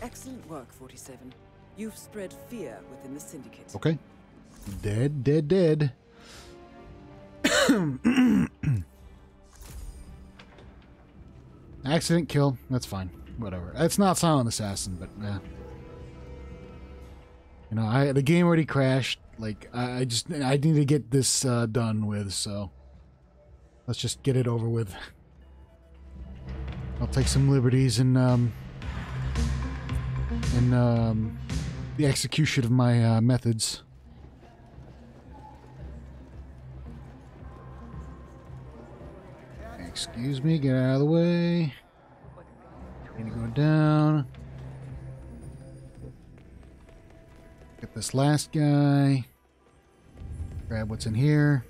Excellent work, 47. You've spread fear within the syndicate. Okay. Dead. Accident kill. That's fine. Whatever. It's not Silent Assassin, but yeah. You know, the game already crashed. Like, I need to get this done with, so let's just get it over with. I'll take some liberties and the execution of my methods. Excuse me, get out of the way. Need to go down. Get this last guy. Grab what's in here.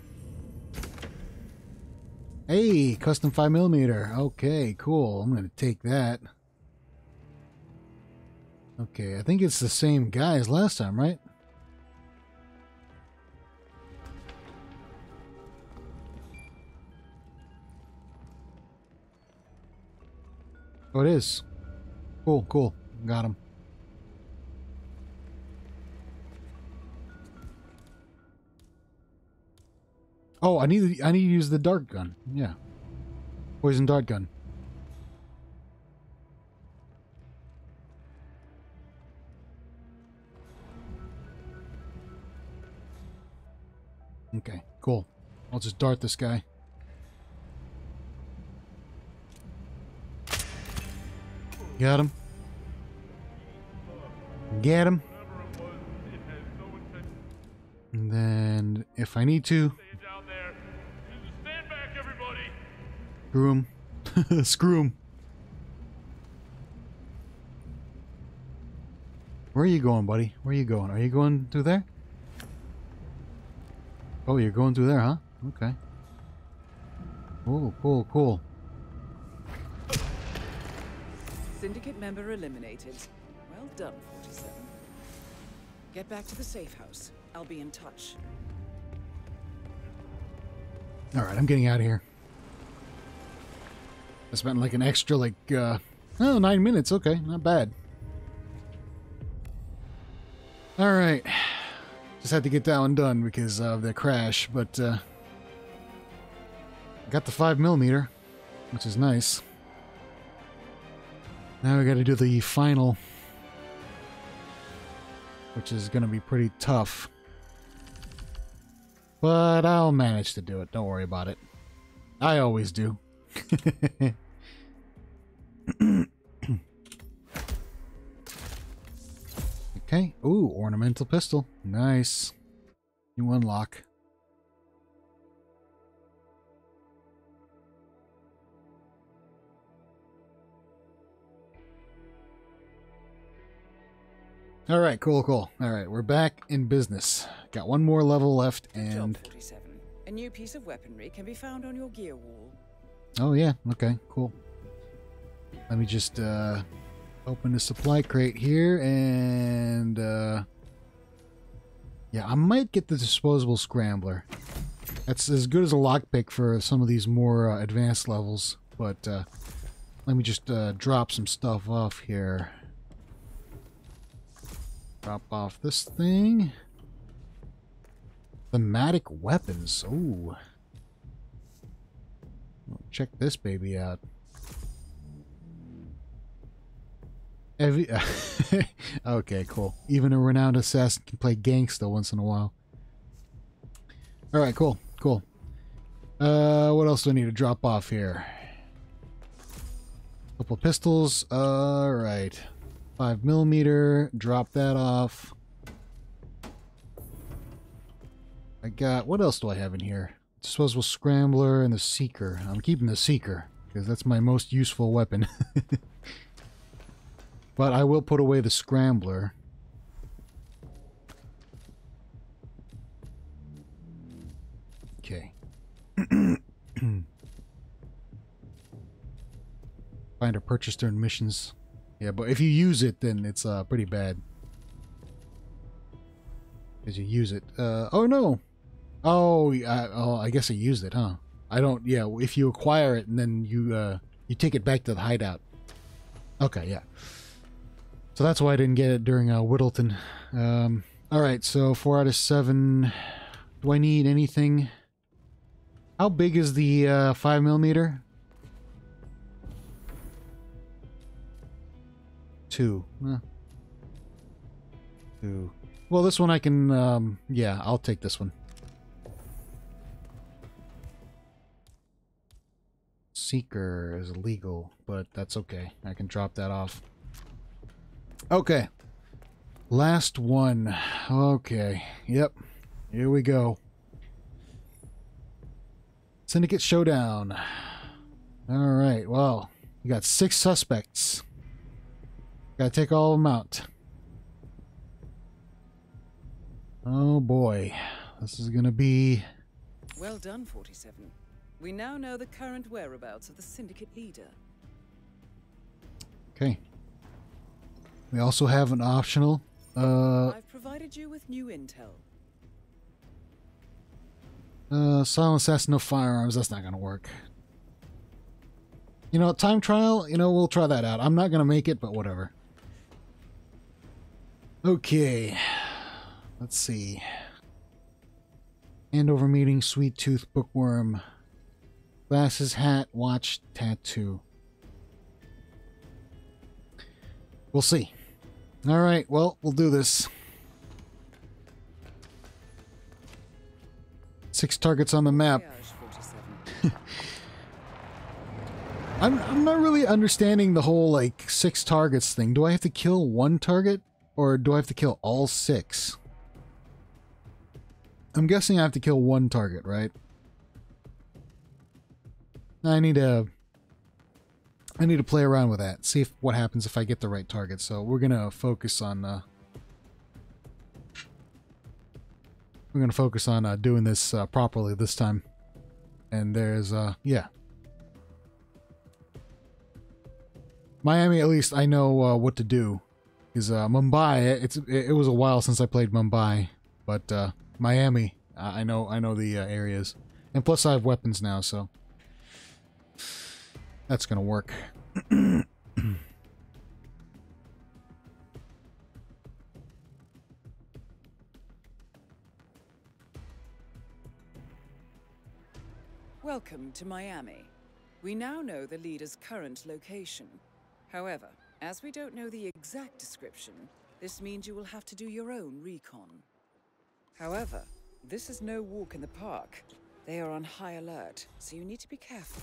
Hey, custom 5mm. Okay, cool. I'm gonna take that. Okay, I think it's the same guy as last time, right? Oh, it is. Cool, cool. Got him. Oh, I need to use the dart gun. Yeah. Poison dart gun. Okay, cool. I'll just dart this guy. Got him. Get him. And then, if I need to... Screw him. Screw him. Where are you going, buddy? Where are you going? Are you going through there? Oh, you're going through there, huh? Okay. Oh, cool, cool. Syndicate member eliminated. Well done, 47. Get back to the safe house. I'll be in touch. Alright, I'm getting out of here. I spent like an extra, like, 9 minutes. Okay, not bad. Alright. Just had to get that one done because of the crash, but, I got the 5mm, which is nice. Now we got to do the final, which is going to be pretty tough, but I'll manage to do it. Don't worry about it. I always do. Okay. Ooh, ornamental pistol. Nice. New unlock. Alright, cool, cool. Alright, we're back in business. Got one more level left and... 47. A new piece of weaponry can be found on your gear wall. Oh yeah, okay, cool. Let me just open the supply crate here and... yeah, I might get the disposable scrambler. That's as good as a lockpick for some of these more advanced levels, but let me just drop some stuff off here. Drop off this thing. Thematic weapons. Ooh. Check this baby out. Every okay, cool. Even a renowned assassin can play gangsta once in a while. Alright, cool, cool. What else do I need to drop off here? Couple pistols. Alright. 5mm, drop that off. I got, what else do I have in here? Disposable scrambler and the seeker. I'm keeping the seeker because that's my most useful weapon. But I will put away the scrambler. Okay. Find or purchase during missions. Yeah, but if you use it, then it's pretty bad. Because you use it. Oh, no. Oh, I guess I used it, huh? I don't... Yeah, if you acquire it and then you you take it back to the hideout. Okay, yeah. So that's why I didn't get it during Whittleton. Alright, so 4 out of 7. Do I need anything? How big is the 5mm? 2. Huh. 2. Well, this one I can, yeah, I'll take this one. Seeker is illegal, but that's okay. I can drop that off. Okay. Last one. Okay. Yep. Here we go. Syndicate Showdown. All right, well, we got 6 suspects. Gotta take all of them out. Oh boy, this is gonna be... Well done, 47. We now know the current whereabouts of the syndicate leader. Okay. We also have an optional... I've provided you with new intel. Silent assassin, no firearms. That's not gonna work. You know, time trial, you know, we'll try that out. I'm not gonna make it, but whatever. Okay. Let's see. Handover meeting, sweet tooth, bookworm. Glasses, hat, watch, tattoo. We'll see. All right, well, we'll do this. 6 targets on the map. I'm not really understanding the whole, like, 6 targets thing. Do I have to kill 1 target? Or do I have to kill all 6? I'm guessing I have to kill 1 target, right? I need to play around with that. See if, what happens if I get the right target. So we're gonna focus on doing this properly this time. And there's yeah, Miami. At least I know what to do. Is Mumbai? It was a while since I played Mumbai, but Miami. I know the areas, and plus I have weapons now, so. That's gonna work. Welcome to Miami. We now know the leader's current location. However, as we don't know the exact description, this means you will have to do your own recon. However, this is no walk in the park. They are on high alert, so you need to be careful.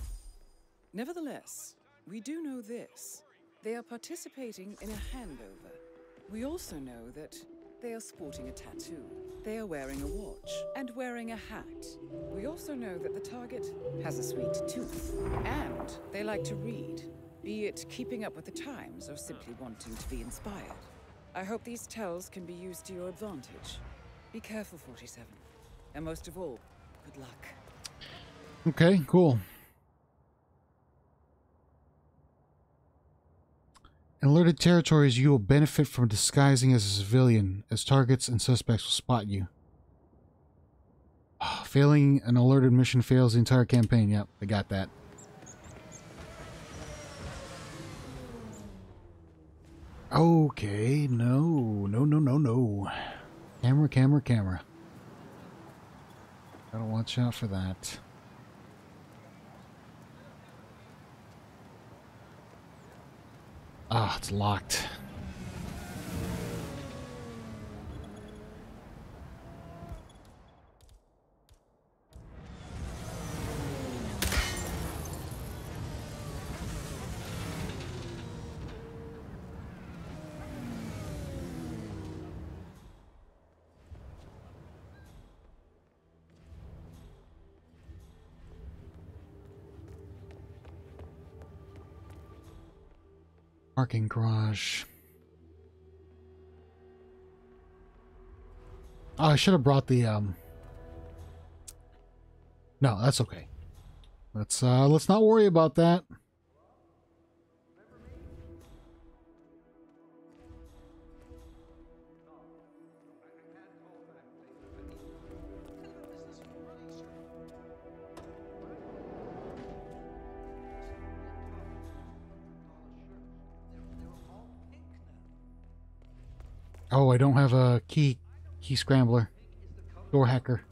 Nevertheless, we do know this. They are participating in a handover. We also know that they are sporting a tattoo. They are wearing a watch and wearing a hat. We also know that the target has a sweet tooth. And they like to read, be it keeping up with the times or simply wanting to be inspired. I hope these tells can be used to your advantage. Be careful, 47. And most of all, good luck. Okay, cool. In alerted territories, you will benefit from disguising as a civilian, as targets and suspects will spot you. Oh, failing an alerted mission fails the entire campaign. Yep, I got that. Okay, no. Camera. Gotta watch out for that. Ah, it's locked. Parking garage. Oh, I should have brought the No, that's okay. Let's not worry about that. Oh, I don't have a key scrambler, door hacker.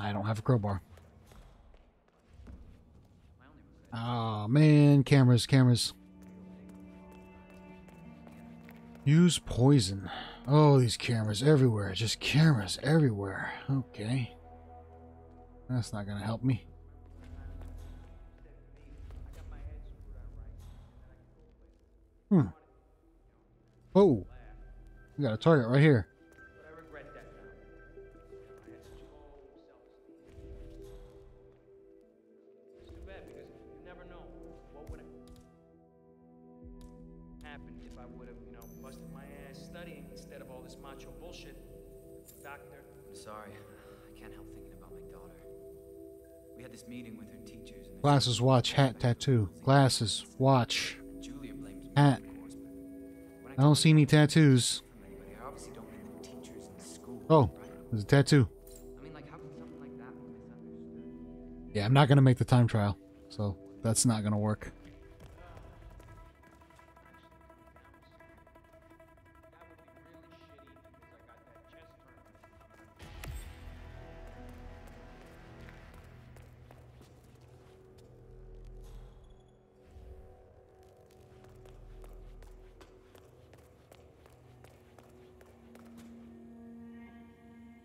I don't have a crowbar. Oh man, cameras. Use poison. Oh, these cameras everywhere. Just cameras everywhere. Okay. That's not gonna help me. Hmm. Oh. We got a target right here. Glasses, watch, hat, tattoo. Glasses, watch, hat. I don't see any tattoos. Oh, there's a tattoo. Yeah, I'm not gonna make the time trial, so that's not gonna work.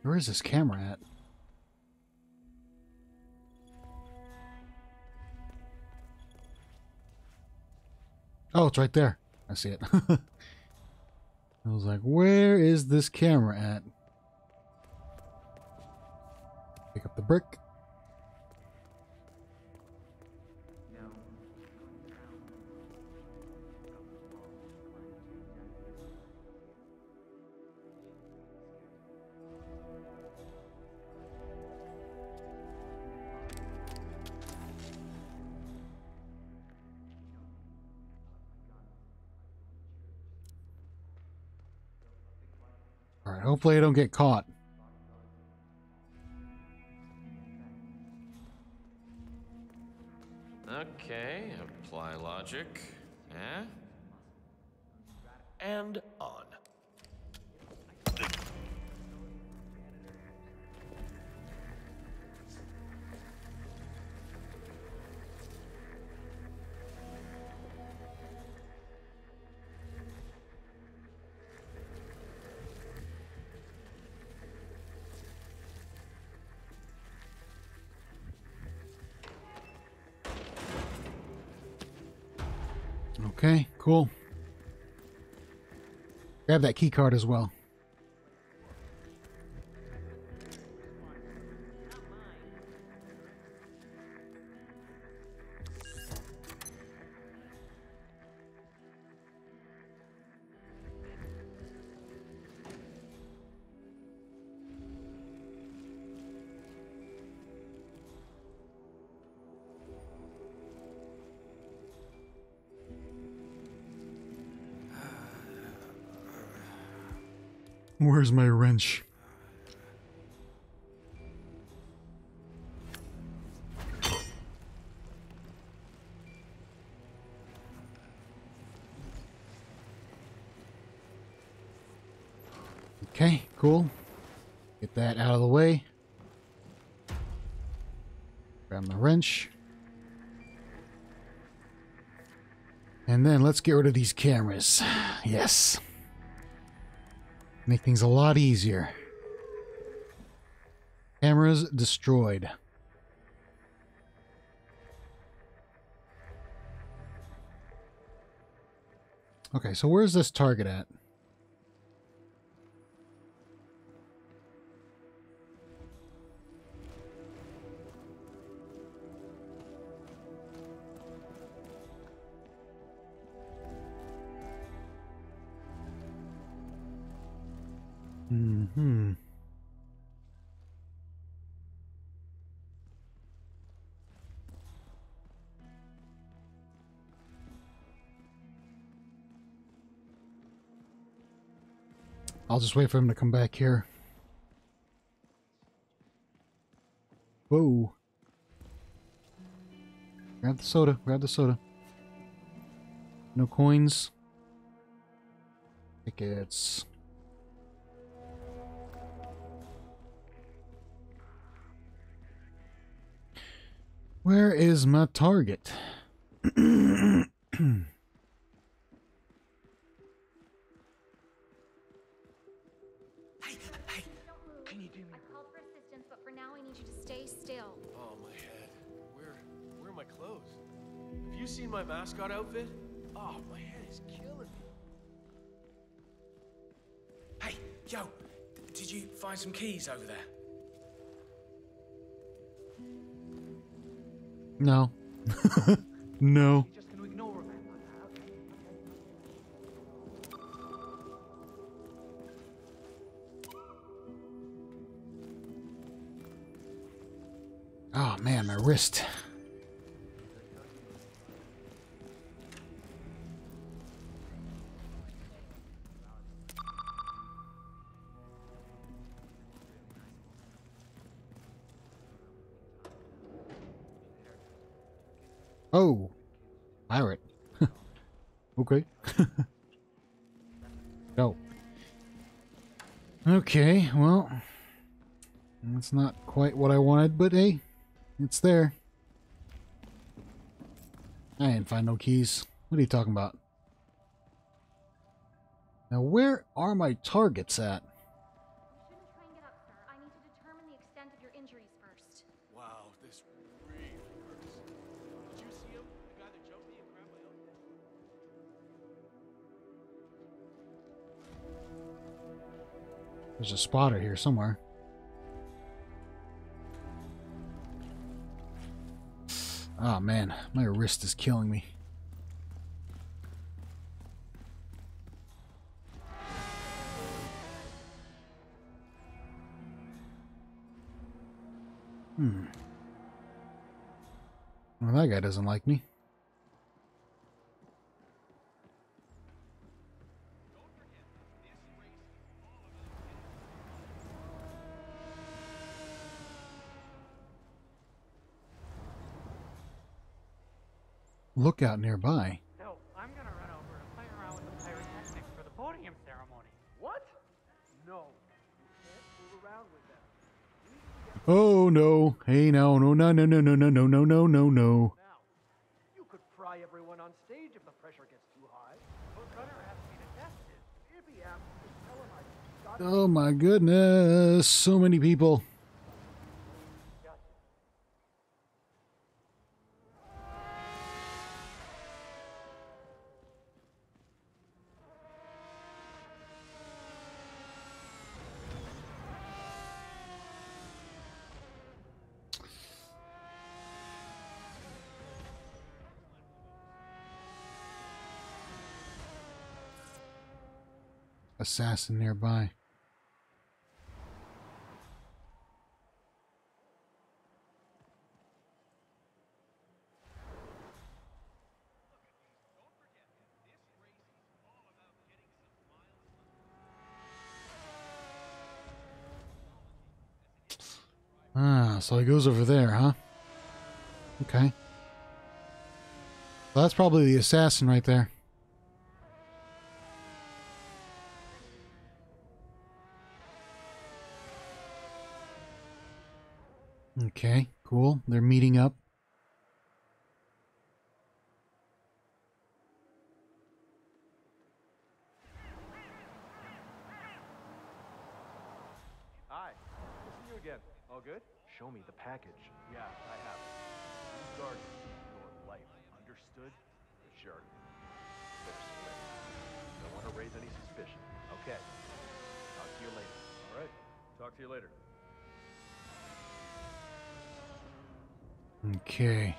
Where is this camera at? Oh, it's right there. I see it. I was like, where is this camera at? Pick up the brick. Hopefully I don't get caught. Okay, apply logic. Eh? And on. Okay, cool. Grab that key card as well. Where's my wrench? Okay, cool. Get that out of the way. Grab my wrench. And then let's get rid of these cameras. Yes. Make things a lot easier. Cameras destroyed. Okay, so where's this target at? I'll just wait for him to come back here. Whoa. Grab the soda. Grab the soda. No coins. Tickets. Where is my target? My mascot outfit? Oh, my head is killing me. Yo, did you find some keys over there? No. No. Oh man, my wrist. Oh, pirate. Okay. Go. Okay, well, that's not quite what I wanted, but hey, it's there. I didn't find no keys. What are you talking about? Now, where are my targets at? There's a spotter here somewhere. Oh man, my wrist is killing me. Well, that guy doesn't like me. Lookout nearby. So I'm gonna run over and play around with the pyrotechnics for the podium ceremony. What? No. You can't move around with them. Oh no. Hey no no no no no no no no no no no no. You could fry everyone on stage if the pressure gets too high. But Gunner asked me to test it. It'd be apt to tell him I got. Oh my goodness, so many people. Assassin nearby. Ah, so he goes over there, huh? Okay. Well, that's probably the assassin right there. Okay, cool. They're meeting up. Hi, it's you again. All good? Show me the package. Yeah, I have it. Guarding your life. Understood? Sure. Don't want to raise any suspicion. Okay. Talk to you later. All right. Talk to you later. Okay.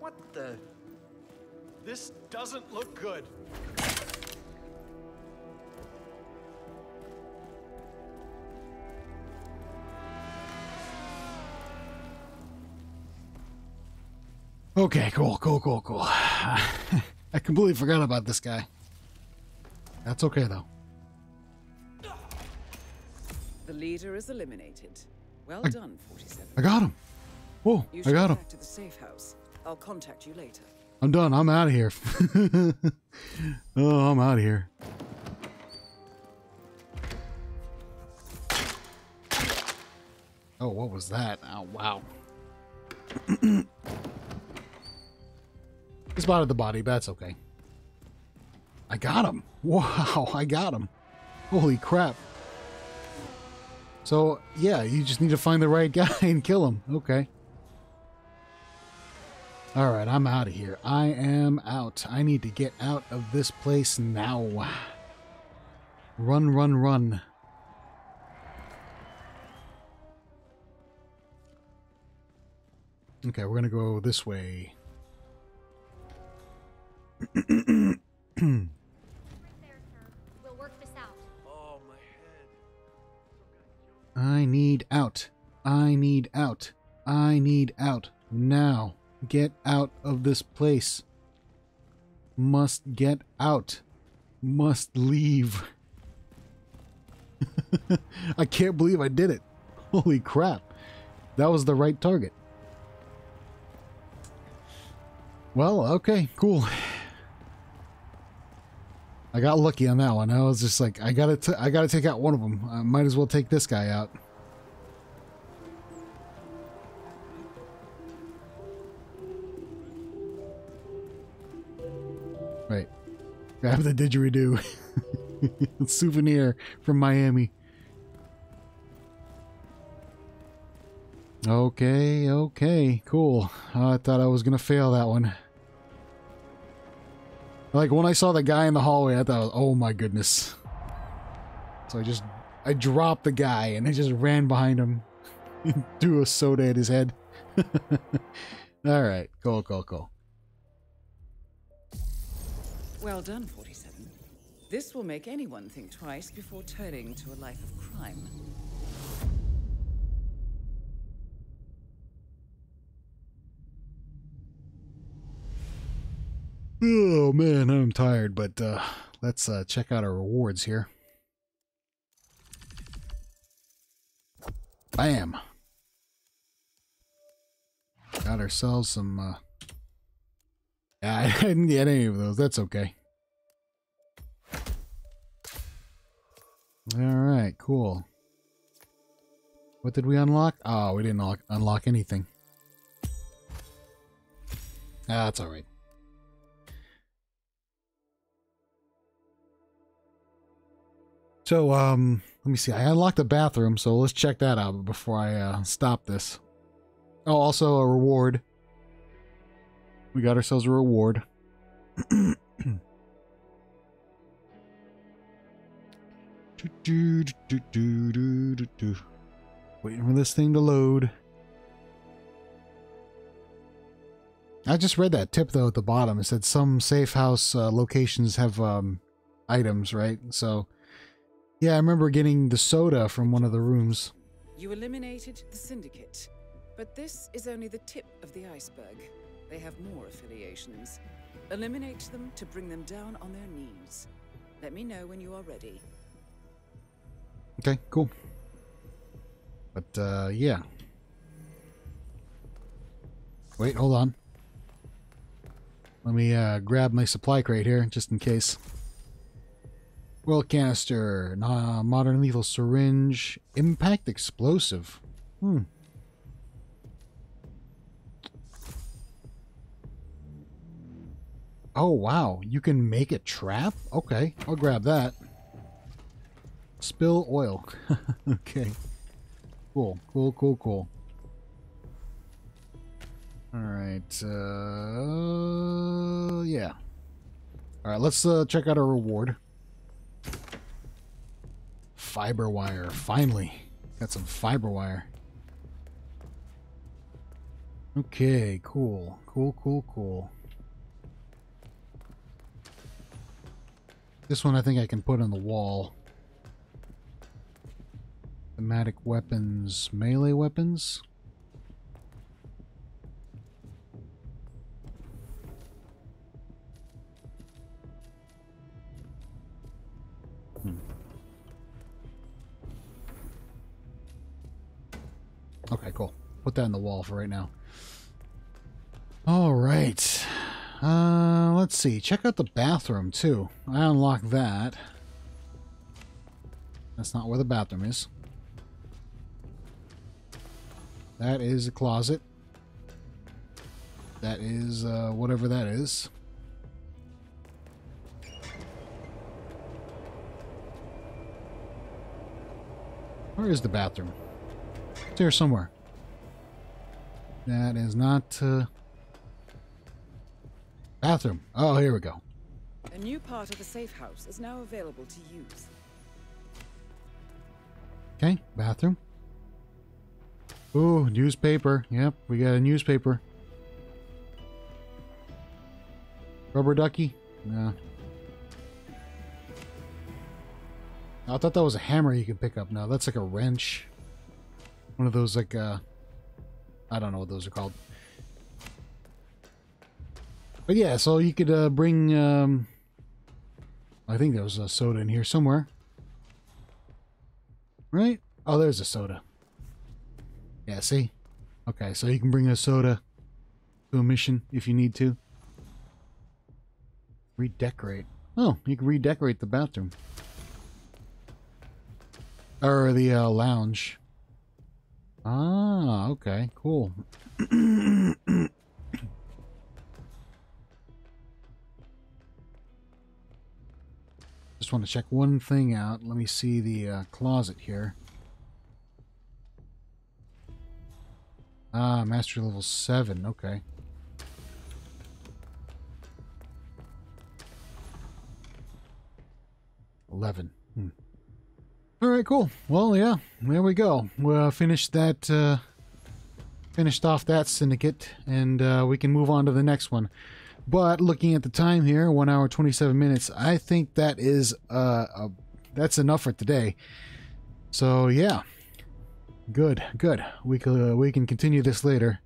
What the? This doesn't look good. Okay, cool. I I completely forgot about this guy. That's okay, though. The leader is eliminated. Well done, 47. I got him. Whoa, I got him. Back to the safe house. I'll contact you later. I'm done. I'm out of here. Oh, I'm out of here. Oh, what was that? Oh, wow. He spotted the body, but that's okay. I got him. Wow, I got him. Holy crap. So, yeah, you just need to find the right guy and kill him. Okay. All right, I'm out of here. I am out. I need to get out of this place now. Run, run, run. Okay, we're going to go this way. Right there, sir. We'll work this out. Oh, my head. I need out. I need out. I need out. Now. Get out of this place. Must get out. Must leave. I can't believe I did it. Holy crap. That was the right target. Well, okay, cool. I got lucky on that one. I was just like, I gotta take out one of them. I might as well take this guy out. Wait, grab the didgeridoo. Souvenir from Miami. Okay, okay, cool. I thought I was gonna fail that one. Like, when I saw the guy in the hallway, I thought, oh my goodness. So I dropped the guy, and I just ran behind him and threw a soda at his head. Alright, cool, cool, cool. Well done, 47. This will make anyone think twice before turning to a life of crime. Oh man, I'm tired, but let's check out our rewards here. Bam! Got ourselves some. I didn't get any of those. That's okay. All right, cool. What did we unlock? Oh, we didn't unlock anything. Ah, that's all right. So, let me see. I unlocked a bathroom, so let's check that out before I stop this. Oh, also a reward. We got ourselves a reward. Waiting for this thing to load. I just read that tip, though, at the bottom. It said some safe house locations have items, right? So... yeah, I remember getting the soda from one of the rooms. You eliminated the syndicate, but this is only the tip of the iceberg. They have more affiliations. Eliminate them to bring them down on their knees. Let me know when you are ready. Okay, cool. But, yeah. Wait, hold on. Let me grab my supply crate here, just in case. Well, canister, modern lethal syringe, impact explosive. Hmm. Oh, wow. You can make a trap? Okay, I'll grab that. Spill oil. Okay. Cool, cool, cool, cool. Alright, yeah. Alright, let's check out our reward. Fiber wire. Finally. Got some fiber wire. Okay, cool. Cool, cool, cool. This one I think I can put on the wall. Thematic weapons. Melee weapons? Okay, cool. Put that on the wall for right now. All right. Let's see. Check out the bathroom, too. I unlocked that. That's not where the bathroom is. That is a closet. That is whatever that is. Where is the bathroom? It's here somewhere. That is not... bathroom. Oh, here we go. A new part of the safe house is now available to use. Okay, bathroom. Ooh, newspaper. Yep, we got a newspaper. Rubber ducky? No. I thought that was a hammer you could pick up. No, that's like a wrench. One of those, like, I don't know what those are called. But yeah, so you could bring... I think there was a soda in here somewhere. Right? Oh, there's a soda. Yeah, see? Okay, so you can bring a soda to a mission if you need to. Redecorate. Oh, you can redecorate the bathroom. Or the lounge. Ah, okay, cool. Just want to check one thing out. Let me see the closet here. Ah, master level 7, okay. All right, cool. Well, yeah, there we go. We'll finish that, finished off that syndicate, and we can move on to the next one. But looking at the time here, 1 hour, 27 minutes, I think that is that's enough for today. So yeah, good, good. We can continue this later.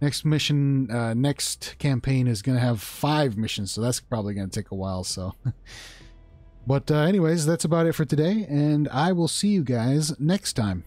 Next mission, next campaign is gonna have 5 missions, so that's probably gonna take a while. So. But anyways, that's about it for today, and I will see you guys next time.